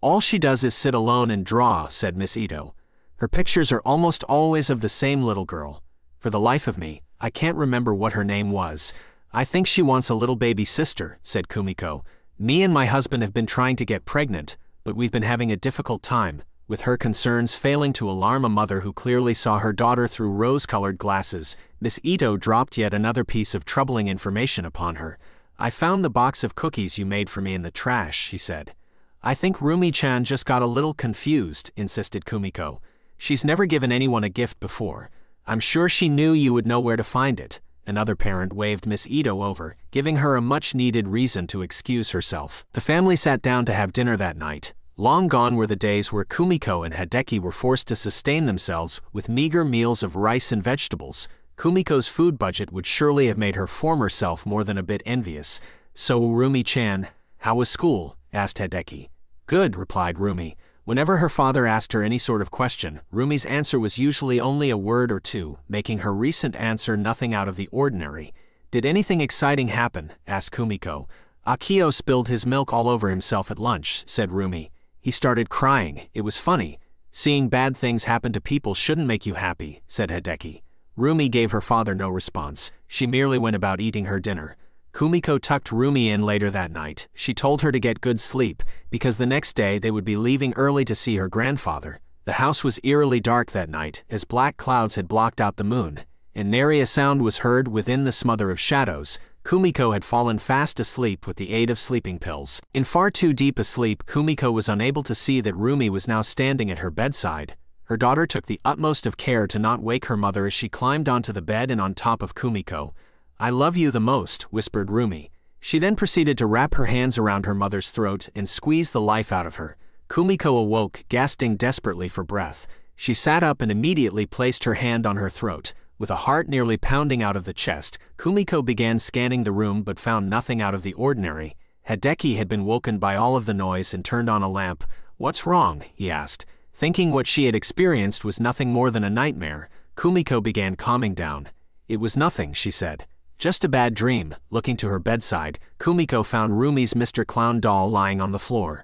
All she does is sit alone and draw, said Miss Ito. Her pictures are almost always of the same little girl. For the life of me, I can't remember what her name was. I think she wants a little baby sister, said Kumiko. Me and my husband have been trying to get pregnant, but we've been having a difficult time, with her concerns failing to alarm a mother who clearly saw her daughter through rose-colored glasses. Miss Ito dropped yet another piece of troubling information upon her. I found the box of cookies you made for me in the trash, she said. I think Rumi-chan just got a little confused, insisted Kumiko. She's never given anyone a gift before. I'm sure she knew you would know where to find it. Another parent waved Miss Ito over, giving her a much-needed reason to excuse herself. The family sat down to have dinner that night. Long gone were the days where Kumiko and Hideki were forced to sustain themselves with meager meals of rice and vegetables. Kumiko's food budget would surely have made her former self more than a bit envious. So, Rumi-chan, how was school? Asked Hideki. Good, replied Rumi. Whenever her father asked her any sort of question, Rumi's answer was usually only a word or two, making her recent answer nothing out of the ordinary. Did anything exciting happen? Asked Kumiko. Akio spilled his milk all over himself at lunch, said Rumi. He started crying. It was funny. Seeing bad things happen to people shouldn't make you happy, said Hideki. Rumi gave her father no response. She merely went about eating her dinner. Kumiko tucked Rumi in later that night. She told her to get good sleep, because the next day they would be leaving early to see her grandfather. The house was eerily dark that night, as black clouds had blocked out the moon, and nary a sound was heard within the smother of shadows. Kumiko had fallen fast asleep with the aid of sleeping pills. In far too deep a sleep, Kumiko was unable to see that Rumi was now standing at her bedside. Her daughter took the utmost of care to not wake her mother as she climbed onto the bed and on top of Kumiko. I love you the most, whispered Rumi. She then proceeded to wrap her hands around her mother's throat and squeeze the life out of her. Kumiko awoke, gasping desperately for breath. She sat up and immediately placed her hand on her throat. With a heart nearly pounding out of the chest, Kumiko began scanning the room but found nothing out of the ordinary. Hideki had been woken by all of the noise and turned on a lamp. What's wrong? He asked. Thinking what she had experienced was nothing more than a nightmare, Kumiko began calming down. It was nothing, she said. Just a bad dream. Looking to her bedside, Kumiko found Rumi's Mr. Clown doll lying on the floor.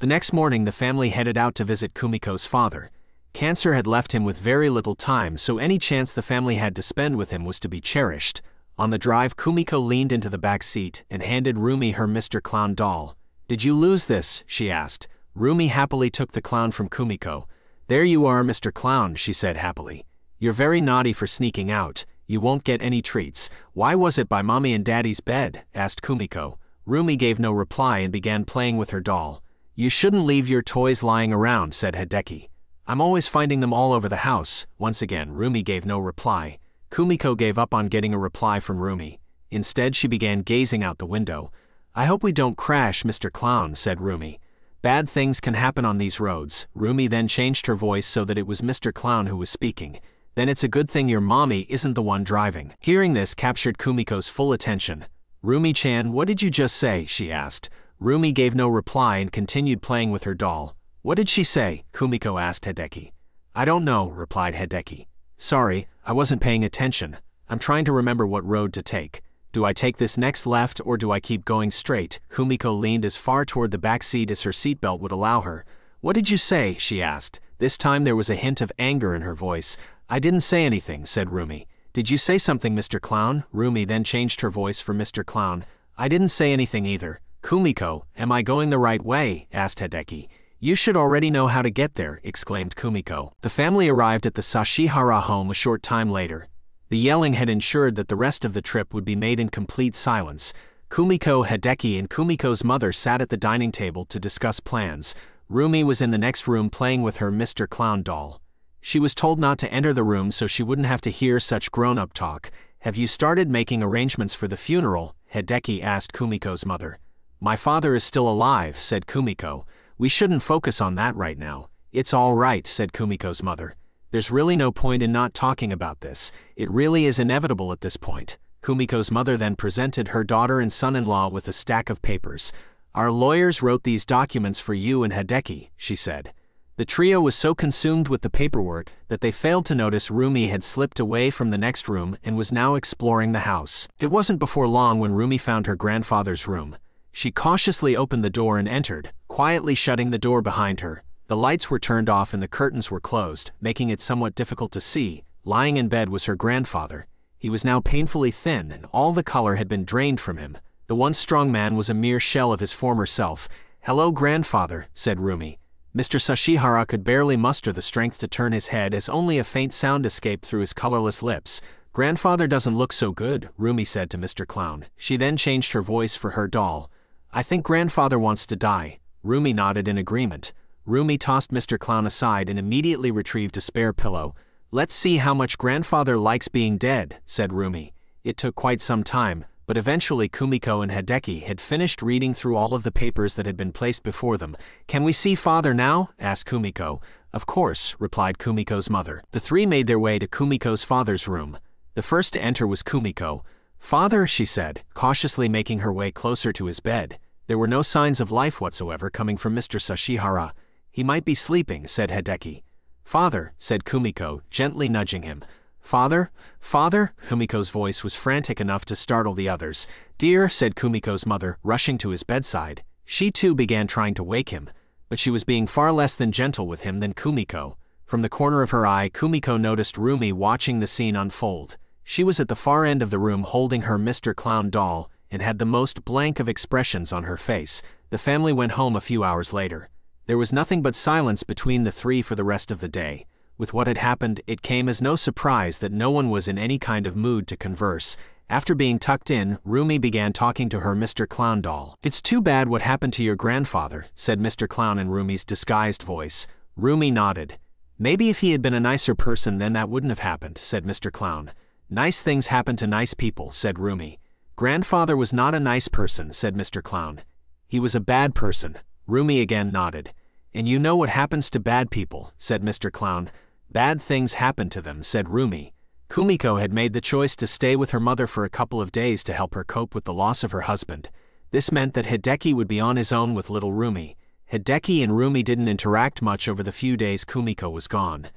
The next morning the family headed out to visit Kumiko's father. Cancer had left him with very little time, so any chance the family had to spend with him was to be cherished. On the drive, Kumiko leaned into the back seat and handed Rumi her Mr. Clown doll. Did you lose this? She asked. Rumi happily took the clown from Kumiko. There you are, Mr. Clown, she said happily. You're very naughty for sneaking out. You won't get any treats. Why was it by Mommy and Daddy's bed? Asked Kumiko. Rumi gave no reply and began playing with her doll. You shouldn't leave your toys lying around, said Hideki. I'm always finding them all over the house. Once again, Rumi gave no reply. Kumiko gave up on getting a reply from Rumi. Instead, she began gazing out the window. I hope we don't crash, Mr. Clown, said Rumi. Bad things can happen on these roads. Rumi then changed her voice so that it was Mr. Clown who was speaking. Then it's a good thing your mommy isn't the one driving. Hearing this captured Kumiko's full attention. Rumi-chan, what did you just say? She asked. Rumi gave no reply and continued playing with her doll. What did she say? Kumiko asked Hideki. I don't know, replied Hideki. Sorry, I wasn't paying attention. I'm trying to remember what road to take. Do I take this next left or do I keep going straight? Kumiko leaned as far toward the back seat as her seatbelt would allow her. What did you say? She asked. This time there was a hint of anger in her voice. I didn't say anything, said Rumi. Did you say something, Mr. Clown? Rumi then changed her voice for Mr. Clown. I didn't say anything either. Kumiko, am I going the right way? Asked Hideki. You should already know how to get there, exclaimed Kumiko. The family arrived at the Sashihara home a short time later. The yelling had ensured that the rest of the trip would be made in complete silence. Kumiko, Hideki, and Kumiko's mother sat at the dining table to discuss plans. Rumi was in the next room playing with her Mr. Clown doll. She was told not to enter the room so she wouldn't have to hear such grown-up talk. Have you started making arrangements for the funeral? Hideki asked Kumiko's mother. My father is still alive, said Kumiko. We shouldn't focus on that right now. It's all right, said Kumiko's mother. There's really no point in not talking about this. It really is inevitable at this point. Kumiko's mother then presented her daughter and son-in-law with a stack of papers. Our lawyers wrote these documents for you and Hideki, she said. The trio was so consumed with the paperwork that they failed to notice Rumi had slipped away from the next room and was now exploring the house. It wasn't before long when Rumi found her grandfather's room. She cautiously opened the door and entered, quietly shutting the door behind her. The lights were turned off and the curtains were closed, making it somewhat difficult to see. Lying in bed was her grandfather. He was now painfully thin and all the color had been drained from him. The once strong man was a mere shell of his former self. Hello, grandfather, said Rumi. Mr. Sashihara could barely muster the strength to turn his head as only a faint sound escaped through his colorless lips. Grandfather doesn't look so good, Rumi said to Mr. Clown. She then changed her voice for her doll. I think grandfather wants to die. Rumi nodded in agreement. Rumi tossed Mr. Clown aside and immediately retrieved a spare pillow. Let's see how much grandfather likes being dead, said Rumi. It took quite some time, but eventually Kumiko and Hideki had finished reading through all of the papers that had been placed before them. Can we see father now? Asked Kumiko. Of course, replied Kumiko's mother. The three made their way to Kumiko's father's room. The first to enter was Kumiko. Father, she said, cautiously making her way closer to his bed. There were no signs of life whatsoever coming from Mr. Sashihara. He might be sleeping, said Hideki. Father, said Kumiko, gently nudging him. Father? Father? Kumiko's voice was frantic enough to startle the others. Dear, said Kumiko's mother, rushing to his bedside. She too began trying to wake him, but she was being far less than gentle with him than Kumiko. From the corner of her eye, Kumiko noticed Rumi watching the scene unfold. She was at the far end of the room holding her Mr. Clown doll and had the most blank of expressions on her face. The family went home a few hours later. There was nothing but silence between the three for the rest of the day. With what had happened, it came as no surprise that no one was in any kind of mood to converse. After being tucked in, Rumi began talking to her Mr. Clown doll. It's too bad what happened to your grandfather, said Mr. Clown in Rumi's disguised voice. Rumi nodded. Maybe if he had been a nicer person then that wouldn't have happened, said Mr. Clown. Nice things happen to nice people, said Rumi. Grandfather was not a nice person, said Mr. Clown. He was a bad person. Rumi again nodded. And you know what happens to bad people, said Mr. Clown. Bad things happen to them, said Rumi. Kumiko had made the choice to stay with her mother for a couple of days to help her cope with the loss of her husband. This meant that Hideki would be on his own with little Rumi. Hideki and Rumi didn't interact much over the few days Kumiko was gone.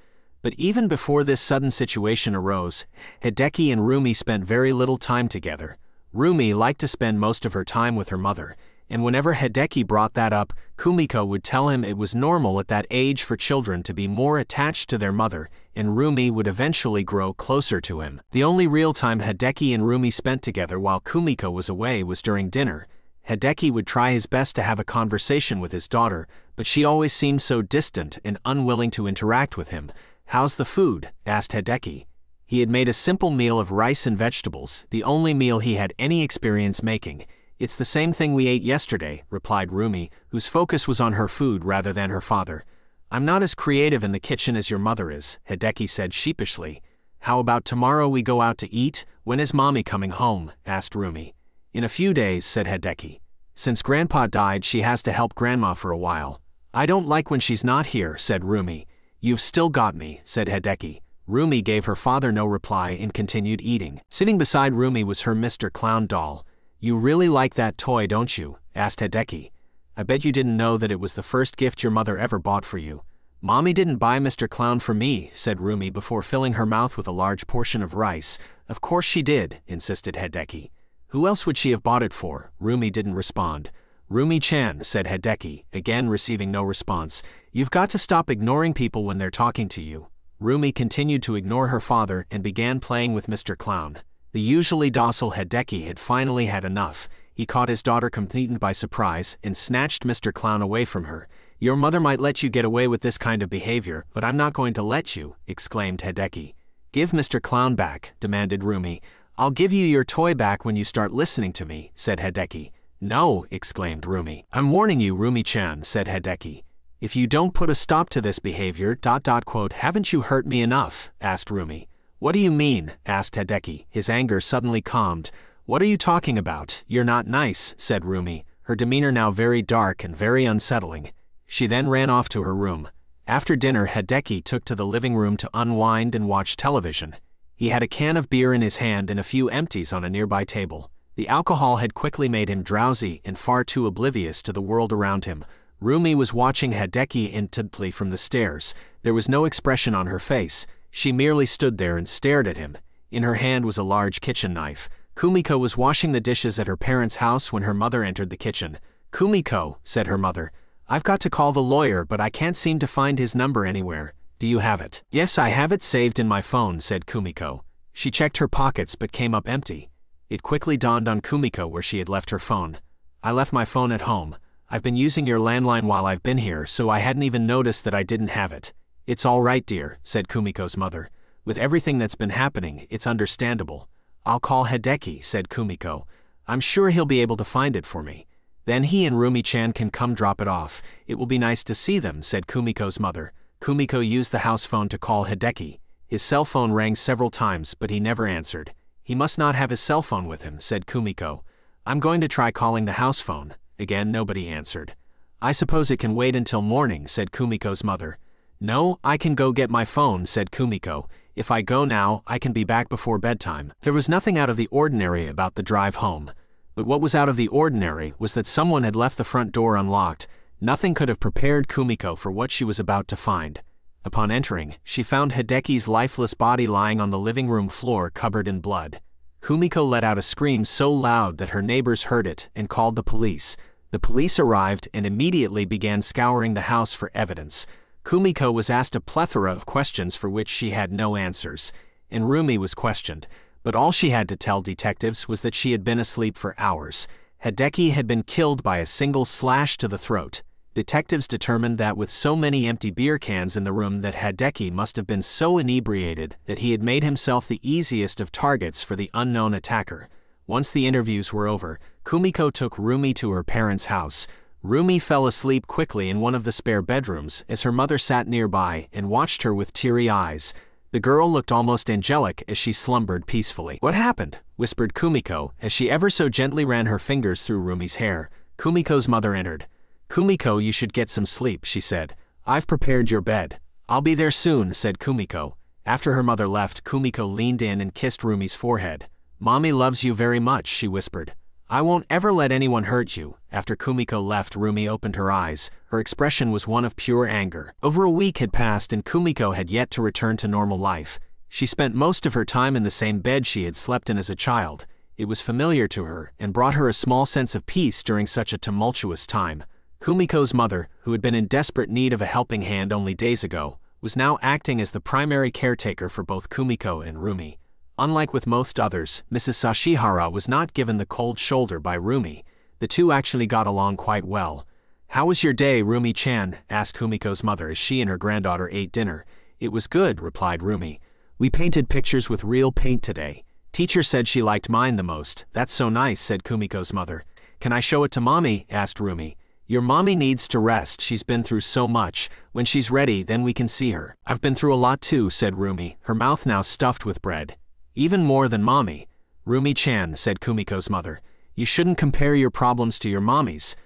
But even before this sudden situation arose, Hideki and Rumi spent very little time together. Rumi liked to spend most of her time with her mother, and whenever Hideki brought that up, Kumiko would tell him it was normal at that age for children to be more attached to their mother, and Rumi would eventually grow closer to him. The only real time Hideki and Rumi spent together while Kumiko was away was during dinner. Hideki would try his best to have a conversation with his daughter, but she always seemed so distant and unwilling to interact with him. How's the food? Asked Hideki. He had made a simple meal of rice and vegetables, the only meal he had any experience making. It's the same thing we ate yesterday, replied Rumi, whose focus was on her food rather than her father. I'm not as creative in the kitchen as your mother is, Hideki said sheepishly. How about tomorrow we go out to eat? When is mommy coming home? Asked Rumi. In a few days, said Hideki. Since grandpa died, she has to help grandma for a while. I don't like when she's not here, said Rumi. You've still got me, said Hideki. Rumi gave her father no reply and continued eating. Sitting beside Rumi was her Mr. Clown doll. You really like that toy, don't you? Asked Hideki. I bet you didn't know that it was the first gift your mother ever bought for you. Mommy didn't buy Mr. Clown for me, said Rumi before filling her mouth with a large portion of rice. Of course she did, insisted Hideki. Who else would she have bought it for? Rumi didn't respond. Rumi-chan, said Hideki, again receiving no response. You've got to stop ignoring people when they're talking to you. Rumi continued to ignore her father and began playing with Mr. Clown. The usually docile Hideki had finally had enough. He caught his daughter completely by surprise and snatched Mr. Clown away from her. Your mother might let you get away with this kind of behavior, but I'm not going to let you, exclaimed Hideki. Give Mr. Clown back, demanded Rumi. I'll give you your toy back when you start listening to me, said Hideki. No, exclaimed Rumi. I'm warning you, Rumi-chan, said Hideki. If you don't put a stop to this behavior, quote, haven't you hurt me enough? Asked Rumi. What do you mean? Asked Hideki, his anger suddenly calmed. What are you talking about? You're not nice, said Rumi, her demeanor now very dark and very unsettling. She then ran off to her room. After dinner, Hideki took to the living room to unwind and watch television. He had a can of beer in his hand and a few empties on a nearby table. The alcohol had quickly made him drowsy and far too oblivious to the world around him. Rumi was watching Hideki intently from the stairs. There was no expression on her face. She merely stood there and stared at him. In her hand was a large kitchen knife. Kumiko was washing the dishes at her parents' house when her mother entered the kitchen. Kumiko, said her mother, I've got to call the lawyer, but I can't seem to find his number anywhere. Do you have it? Yes, I have it saved in my phone, said Kumiko. She checked her pockets but came up empty. It quickly dawned on Kumiko where she had left her phone. I left my phone at home. I've been using your landline while I've been here, so I hadn't even noticed that I didn't have it. It's all right, dear, said Kumiko's mother. With everything that's been happening, it's understandable. I'll call Hideki, said Kumiko. I'm sure he'll be able to find it for me. Then he and Rumi-chan can come drop it off. It will be nice to see them, said Kumiko's mother. Kumiko used the house phone to call Hideki. His cell phone rang several times, but he never answered. He must not have his cell phone with him, said Kumiko. I'm going to try calling the house phone. Again, nobody answered. I suppose it can wait until morning, said Kumiko's mother. No, I can go get my phone, said Kumiko. If I go now, I can be back before bedtime. There was nothing out of the ordinary about the drive home. But what was out of the ordinary was that someone had left the front door unlocked. Nothing could have prepared Kumiko for what she was about to find. Upon entering, she found Hideki's lifeless body lying on the living room floor covered in blood. Kumiko let out a scream so loud that her neighbors heard it and called the police. The police arrived and immediately began scouring the house for evidence. Kumiko was asked a plethora of questions for which she had no answers, and Rumi was questioned, but all she had to tell detectives was that she had been asleep for hours. Hideki had been killed by a single slash to the throat. Detectives determined that with so many empty beer cans in the room that Hideki must have been so inebriated that he had made himself the easiest of targets for the unknown attacker. Once the interviews were over, Kumiko took Rumi to her parents' house. Rumi fell asleep quickly in one of the spare bedrooms as her mother sat nearby and watched her with teary eyes. The girl looked almost angelic as she slumbered peacefully. What happened? Whispered Kumiko as she ever so gently ran her fingers through Rumi's hair. Kumiko's mother entered. Kumiko, you should get some sleep, she said. I've prepared your bed. I'll be there soon, said Kumiko. After her mother left, Kumiko leaned in and kissed Rumi's forehead. Mommy loves you very much, she whispered. I won't ever let anyone hurt you. After Kumiko left, Rumi opened her eyes. Her expression was one of pure anger. Over a week had passed and Kumiko had yet to return to normal life. She spent most of her time in the same bed she had slept in as a child. It was familiar to her and brought her a small sense of peace during such a tumultuous time. Kumiko's mother, who had been in desperate need of a helping hand only days ago, was now acting as the primary caretaker for both Kumiko and Rumi. Unlike with most others, Mrs. Sashihara was not given the cold shoulder by Rumi. The two actually got along quite well. How was your day, Rumi-chan? Asked Kumiko's mother as she and her granddaughter ate dinner. It was good, replied Rumi. We painted pictures with real paint today. Teacher said she liked mine the most. That's so nice, said Kumiko's mother. Can I show it to mommy? Asked Rumi. Your mommy needs to rest, she's been through so much. When she's ready, then we can see her. I've been through a lot too, said Rumi, her mouth now stuffed with bread. Even more than mommy. Rumi-chan, said Kumiko's mother. You shouldn't compare your problems to your mommy's.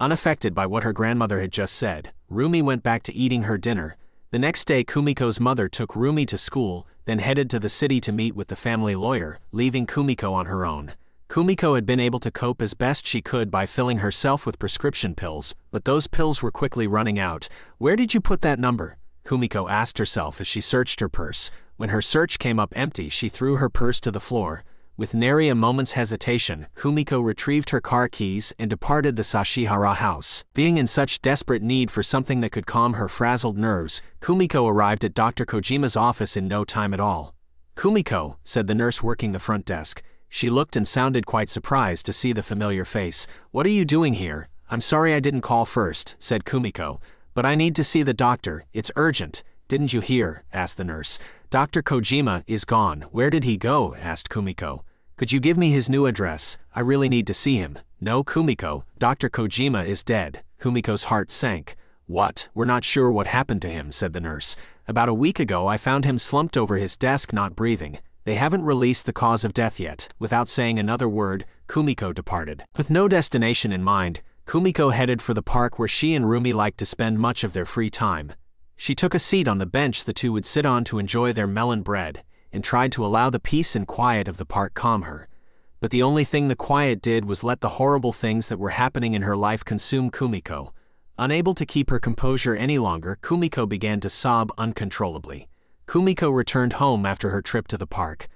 Unaffected by what her grandmother had just said, Rumi went back to eating her dinner. The next day Kumiko's mother took Rumi to school, then headed to the city to meet with the family lawyer, leaving Kumiko on her own. Kumiko had been able to cope as best she could by filling herself with prescription pills, but those pills were quickly running out. Where did you put that number? Kumiko asked herself as she searched her purse. When her search came up empty, she threw her purse to the floor. With nary a moment's hesitation, Kumiko retrieved her car keys and departed the Sashihara house. Being in such desperate need for something that could calm her frazzled nerves, Kumiko arrived at Dr. Kojima's office in no time at all. Kumiko, said the nurse working the front desk. She looked and sounded quite surprised to see the familiar face. What are you doing here? I'm sorry I didn't call first, said Kumiko, but I need to see the doctor, it's urgent. Didn't you hear? Asked the nurse. Dr. Kojima is gone. Where did he go? Asked Kumiko. Could you give me his new address? I really need to see him. No, Kumiko, Dr. Kojima is dead. Kumiko's heart sank. What? We're not sure what happened to him, said the nurse. About a week ago I found him slumped over his desk, not breathing. They haven't released the cause of death yet. Without saying another word, Kumiko departed. With no destination in mind, Kumiko headed for the park where she and Rumi liked to spend much of their free time. She took a seat on the bench the two would sit on to enjoy their melon bread, and tried to allow the peace and quiet of the park calm her. But the only thing the quiet did was let the horrible things that were happening in her life consume Kumiko. Unable to keep her composure any longer, Kumiko began to sob uncontrollably. Kumiko returned home after her trip to the park.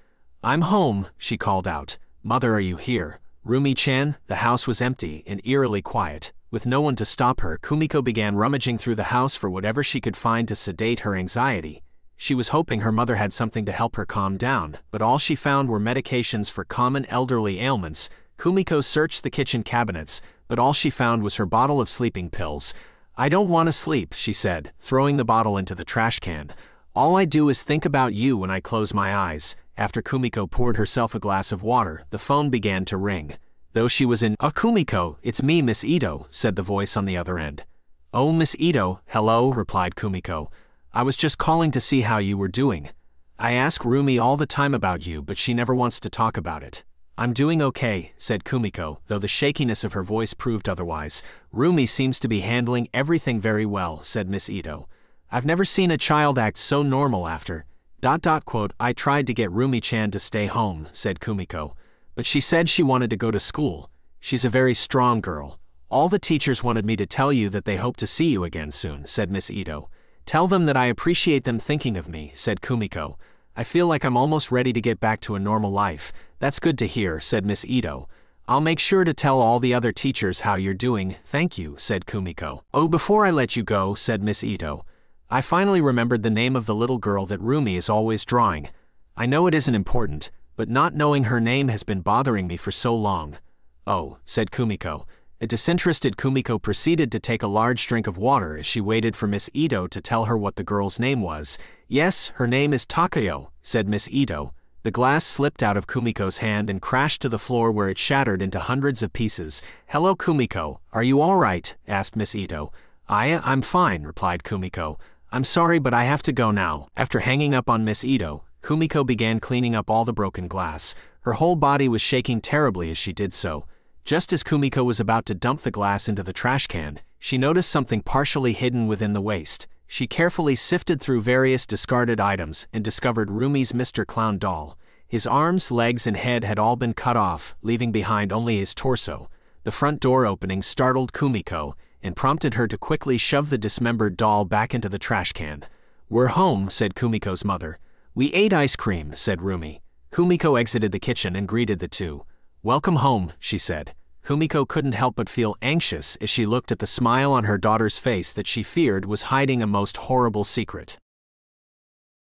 I'm home, she called out. Mother, are you here? Rumi-chan? The house was empty and eerily quiet. With no one to stop her, Kumiko began rummaging through the house for whatever she could find to sedate her anxiety. She was hoping her mother had something to help her calm down, but all she found were medications for common elderly ailments. Kumiko searched the kitchen cabinets, but all she found was her bottle of sleeping pills. I don't want to sleep, she said, throwing the bottle into the trash can. All I do is think about you when I close my eyes. After Kumiko poured herself a glass of water, the phone began to ring. Though she was in Kumiko, it's me, Miss Ito, said the voice on the other end. Oh, Miss Ito, hello, replied Kumiko. I was just calling to see how you were doing. I ask Rumi all the time about you, but she never wants to talk about it. I'm doing okay, said Kumiko, though the shakiness of her voice proved otherwise. Rumi seems to be handling everything very well, said Miss Ito. I've never seen a child act so normal after. ... I tried to get Rumi-chan to stay home, said Kumiko. But she said she wanted to go to school. She's a very strong girl. All the teachers wanted me to tell you that they hope to see you again soon, said Miss Ito. Tell them that I appreciate them thinking of me, said Kumiko. I feel like I'm almost ready to get back to a normal life. That's good to hear, said Miss Ito. I'll make sure to tell all the other teachers how you're doing. Thank you, said Kumiko. Oh, before I let you go, said Miss Ito, I finally remembered the name of the little girl that Rumi is always drawing. I know it isn't important, but not knowing her name has been bothering me for so long. Oh, said Kumiko. A disinterested Kumiko proceeded to take a large drink of water as she waited for Miss Ito to tell her what the girl's name was. Yes, her name is Takayo, said Miss Ito. The glass slipped out of Kumiko's hand and crashed to the floor where it shattered into hundreds of pieces. Hello, Kumiko, are you all right? Asked Miss Ito. I'm fine, replied Kumiko. I'm sorry, but I have to go now. After hanging up on Miss Ito, Kumiko began cleaning up all the broken glass. Her whole body was shaking terribly as she did so. Just as Kumiko was about to dump the glass into the trash can, she noticed something partially hidden within the waste. She carefully sifted through various discarded items and discovered Rumi's Mr. Clown doll. His arms, legs, and head had all been cut off, leaving behind only his torso. The front door opening startled Kumiko and prompted her to quickly shove the dismembered doll back into the trash can. We're home, said Kumiko's mother. We ate ice cream, said Rumi. Kumiko exited the kitchen and greeted the two. Welcome home, she said. Kumiko couldn't help but feel anxious as she looked at the smile on her daughter's face that she feared was hiding a most horrible secret.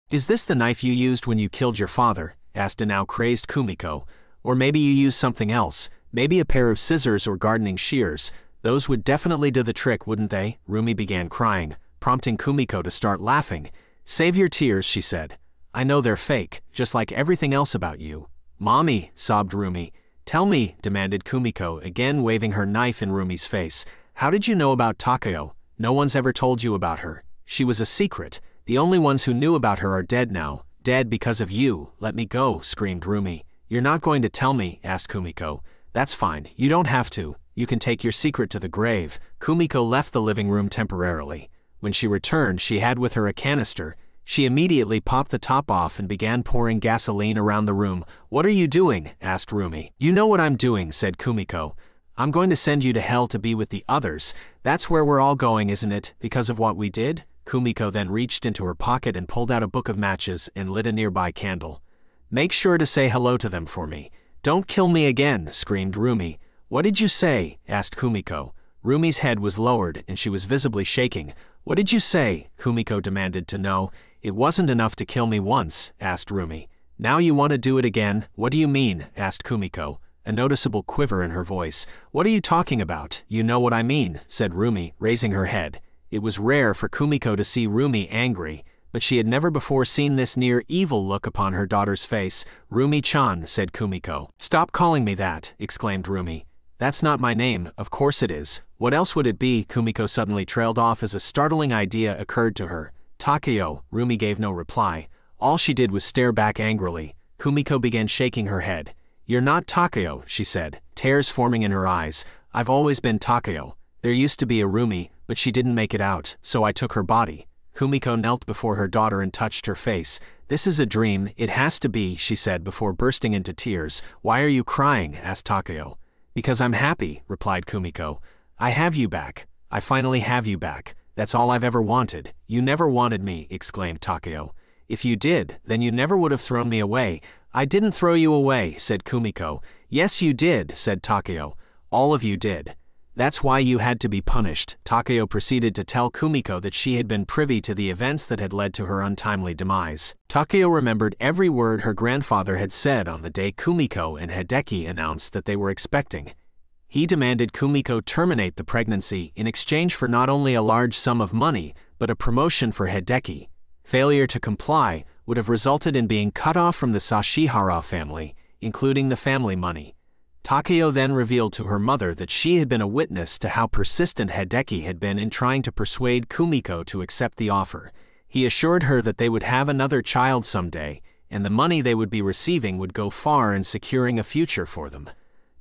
Is this the knife you used when you killed your father? Asked a now crazed Kumiko. Or maybe you used something else, maybe a pair of scissors or gardening shears. Those would definitely do the trick, wouldn't they? Rumi began crying, prompting Kumiko to start laughing. Save your tears, she said. I know they're fake, just like everything else about you. Mommy, sobbed Rumi. Tell me, demanded Kumiko, again waving her knife in Rumi's face. How did you know about Takeo? No one's ever told you about her. She was a secret. The only ones who knew about her are dead now. Dead because of you. Let me go, screamed Rumi. You're not going to tell me, asked Kumiko. That's fine. You don't have to. You can take your secret to the grave. Kumiko left the living room temporarily. When she returned, she had with her a canister. She immediately popped the top off and began pouring gasoline around the room. What are you doing? Asked Rumi. You know what I'm doing, said Kumiko. I'm going to send you to hell to be with the others. That's where we're all going, isn't it? Because of what we did? Kumiko then reached into her pocket and pulled out a book of matches and lit a nearby candle. Make sure to say hello to them for me. Don't kill me again, screamed Rumi. What did you say? Asked Kumiko. Rumi's head was lowered and she was visibly shaking. What did you say? Kumiko demanded to know. It wasn't enough to kill me once, asked Rumi. Now you want to do it again? What do you mean? Asked Kumiko, a noticeable quiver in her voice. What are you talking about? You know what I mean, said Rumi, raising her head. It was rare for Kumiko to see Rumi angry, but she had never before seen this near evil look upon her daughter's face. Rumi-chan, said Kumiko. Stop calling me that, exclaimed Rumi. That's not my name, of course it is. What else would it be? Kumiko suddenly trailed off as a startling idea occurred to her. Takeo, Rumi gave no reply. All she did was stare back angrily. Kumiko began shaking her head. You're not Takeo, she said, tears forming in her eyes. I've always been Takeo. There used to be a Rumi, but she didn't make it out, so I took her body. Kumiko knelt before her daughter and touched her face. This is a dream, it has to be, she said before bursting into tears. Why are you crying? Asked Takeo. Because I'm happy, replied Kumiko. I have you back. I finally have you back. That's all I've ever wanted. You never wanted me, exclaimed Takeo. If you did, then you never would have thrown me away. I didn't throw you away, said Kumiko. Yes you did, said Takeo. All of you did. That's why you had to be punished. Takeo proceeded to tell Kumiko that she had been privy to the events that had led to her untimely demise. Takeo remembered every word her grandfather had said on the day Kumiko and Hideki announced that they were expecting. He demanded Kumiko terminate the pregnancy in exchange for not only a large sum of money, but a promotion for Hideki. Failure to comply would have resulted in being cut off from the Sashihara family, including the family money. Takeo then revealed to her mother that she had been a witness to how persistent Hideki had been in trying to persuade Kumiko to accept the offer. He assured her that they would have another child someday, and the money they would be receiving would go far in securing a future for them.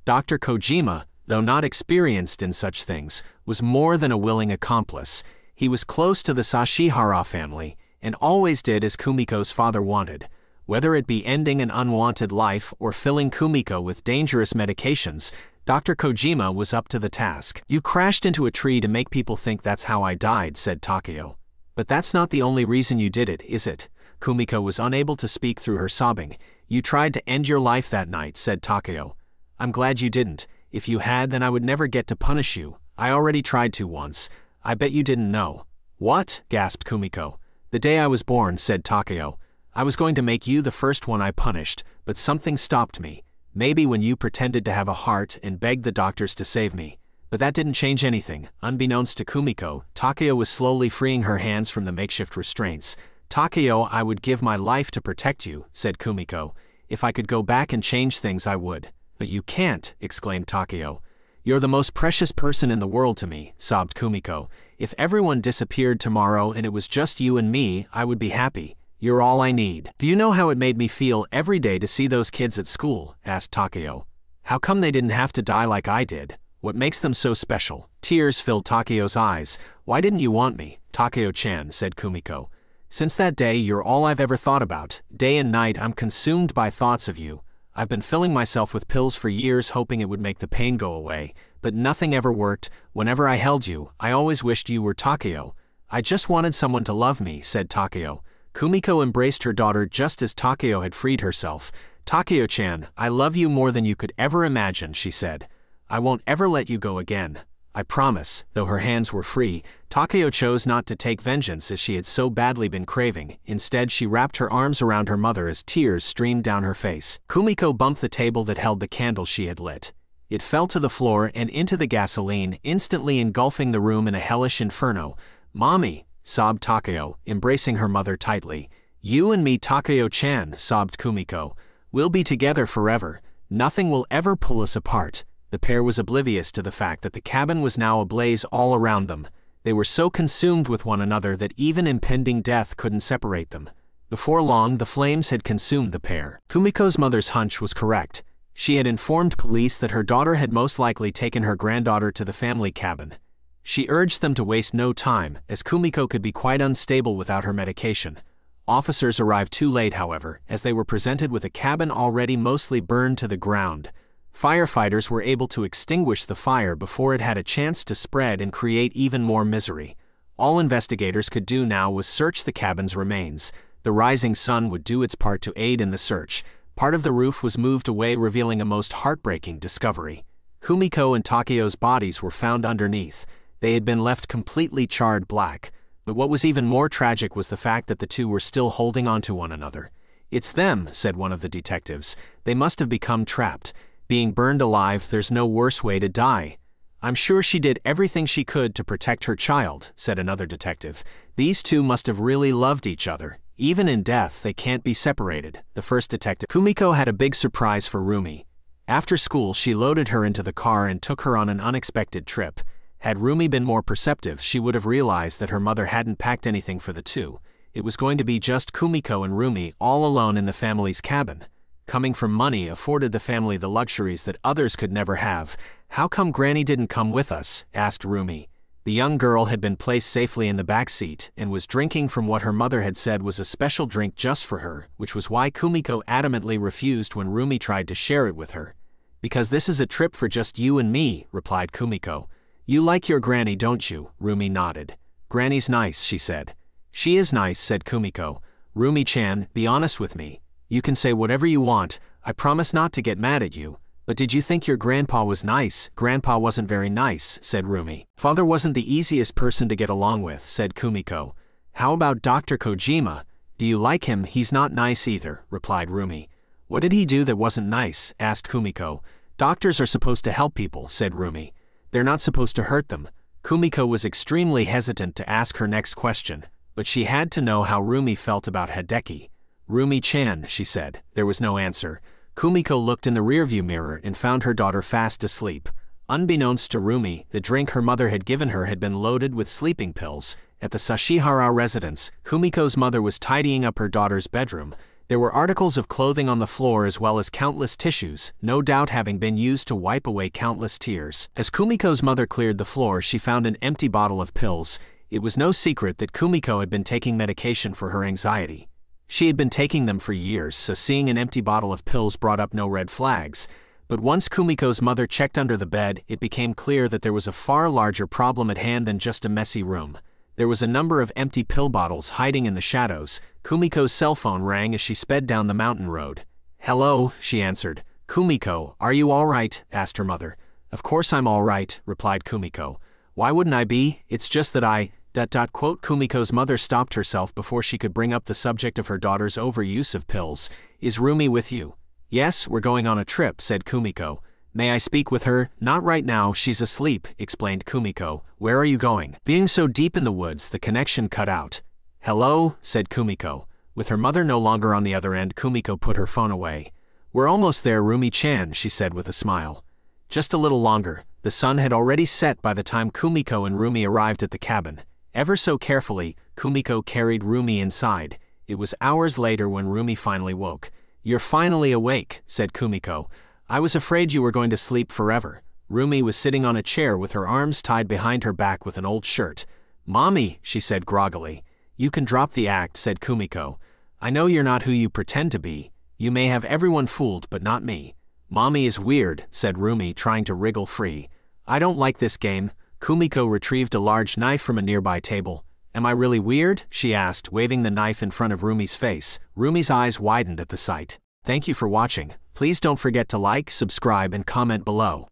Dr. Kojima, though not experienced in such things, was more than a willing accomplice. He was close to the Sashihara family, and always did as Kumiko's father wanted. Whether it be ending an unwanted life or filling Kumiko with dangerous medications, Dr. Kojima was up to the task. You crashed into a tree to make people think that's how I died, said Takeo. But that's not the only reason you did it, is it? Kumiko was unable to speak through her sobbing. You tried to end your life that night, said Takeo. I'm glad you didn't. If you had, then I would never get to punish you. I already tried to once. I bet you didn't know. What? Gasped Kumiko. The day I was born, said Takeo. I was going to make you the first one I punished, but something stopped me. Maybe when you pretended to have a heart and begged the doctors to save me. But that didn't change anything. Unbeknownst to Kumiko, Takeo was slowly freeing her hands from the makeshift restraints. Takeo, I would give my life to protect you, said Kumiko. If I could go back and change things, I would. But you can't, exclaimed Takeo. You're the most precious person in the world to me, sobbed Kumiko. If everyone disappeared tomorrow and it was just you and me, I would be happy. You're all I need. Do you know how it made me feel every day to see those kids at school? Asked Takeo. How come they didn't have to die like I did? What makes them so special? Tears filled Takeo's eyes. Why didn't you want me? Takeo-chan, said Kumiko. Since that day, you're all I've ever thought about. Day and night, I'm consumed by thoughts of you. I've been filling myself with pills for years hoping it would make the pain go away, but nothing ever worked. Whenever I held you, I always wished you were Takeo. I just wanted someone to love me, said Takeo. Kumiko embraced her daughter just as Takeo had freed herself. Takeo-chan, I love you more than you could ever imagine, she said. I won't ever let you go again. I promise. Though her hands were free, Takeo chose not to take vengeance as she had so badly been craving. Instead, she wrapped her arms around her mother as tears streamed down her face. Kumiko bumped the table that held the candle she had lit. It fell to the floor and into the gasoline, instantly engulfing the room in a hellish inferno. Mommy! Sobbed Takeo, embracing her mother tightly. You and me, Takeo-chan, sobbed Kumiko. We'll be together forever. Nothing will ever pull us apart. The pair was oblivious to the fact that the cabin was now ablaze all around them. They were so consumed with one another that even impending death couldn't separate them. Before long, the flames had consumed the pair. Kumiko's mother's hunch was correct. She had informed police that her daughter had most likely taken her granddaughter to the family cabin. She urged them to waste no time, as Kumiko could be quite unstable without her medication. Officers arrived too late, however, as they were presented with a cabin already mostly burned to the ground. Firefighters were able to extinguish the fire before it had a chance to spread and create even more misery. All investigators could do now was search the cabin's remains. The rising sun would do its part to aid in the search. Part of the roof was moved away, revealing a most heartbreaking discovery. Kumiko and Takeo's bodies were found underneath. They had been left completely charred black. But what was even more tragic was the fact that the two were still holding on to one another. "It's them," said one of the detectives. "They must have become trapped. Being burned alive, there's no worse way to die." "I'm sure she did everything she could to protect her child," said another detective. "These two must have really loved each other. Even in death, they can't be separated." The first detective. Kumiko had a big surprise for Rumi. After school, she loaded her into the car and took her on an unexpected trip. Had Rumi been more perceptive, she would have realized that her mother hadn't packed anything for the two. It was going to be just Kumiko and Rumi all alone in the family's cabin. Coming from money afforded the family the luxuries that others could never have. "How come Granny didn't come with us?" asked Rumi. The young girl had been placed safely in the back seat and was drinking from what her mother had said was a special drink just for her, which was why Kumiko adamantly refused when Rumi tried to share it with her. "Because this is a trip for just you and me," replied Kumiko. "You like your granny, don't you?" Rumi nodded. "Granny's nice," she said. "She is nice," said Kumiko. "Rumi-chan, be honest with me. You can say whatever you want, I promise not to get mad at you, but did you think your grandpa was nice?" "Grandpa wasn't very nice," said Rumi. "Father wasn't the easiest person to get along with," said Kumiko. "How about Dr. Kojima? Do you like him?" "He's not nice either," replied Rumi. "What did he do that wasn't nice?" asked Kumiko. "Doctors are supposed to help people," said Rumi. "They're not supposed to hurt them." Kumiko was extremely hesitant to ask her next question, but she had to know how Rumi felt about Hideki. "Rumi-chan," she said. There was no answer. Kumiko looked in the rearview mirror and found her daughter fast asleep. Unbeknownst to Rumi, the drink her mother had given her had been loaded with sleeping pills. At the Sashihara residence, Kumiko's mother was tidying up her daughter's bedroom. There were articles of clothing on the floor as well as countless tissues, no doubt having been used to wipe away countless tears. As Kumiko's mother cleared the floor, she found an empty bottle of pills. It was no secret that Kumiko had been taking medication for her anxiety. She had been taking them for years, so seeing an empty bottle of pills brought up no red flags. But once Kumiko's mother checked under the bed, it became clear that there was a far larger problem at hand than just a messy room. There was a number of empty pill bottles hiding in the shadows. Kumiko's cell phone rang as she sped down the mountain road. "Hello," she answered. "Kumiko, are you all right?" asked her mother. "Of course I'm all right," replied Kumiko. "Why wouldn't I be? It's just that I... " Kumiko's mother stopped herself before she could bring up the subject of her daughter's overuse of pills. "Is Rumi with you?" "Yes, we're going on a trip," said Kumiko. "May I speak with her?" "Not right now, she's asleep," explained Kumiko. "Where are you going?" Being so deep in the woods, the connection cut out. "Hello?" said Kumiko. With her mother no longer on the other end, Kumiko put her phone away. "We're almost there, Rumi-chan," she said with a smile. Just a little longer. The sun had already set by the time Kumiko and Rumi arrived at the cabin. Ever so carefully, Kumiko carried Rumi inside. It was hours later when Rumi finally woke. "You're finally awake," said Kumiko. "I was afraid you were going to sleep forever." Rumi was sitting on a chair with her arms tied behind her back with an old shirt. "Mommy," she said groggily. "You can drop the act," said Kumiko. "I know you're not who you pretend to be. You may have everyone fooled, but not me." "Mommy is weird," said Rumi, trying to wriggle free. "I don't like this game." Kumiko retrieved a large knife from a nearby table. "Am I really weird?" she asked, waving the knife in front of Rumi's face. Rumi's eyes widened at the sight. Thank you for watching. Please don't forget to like, subscribe, and comment below.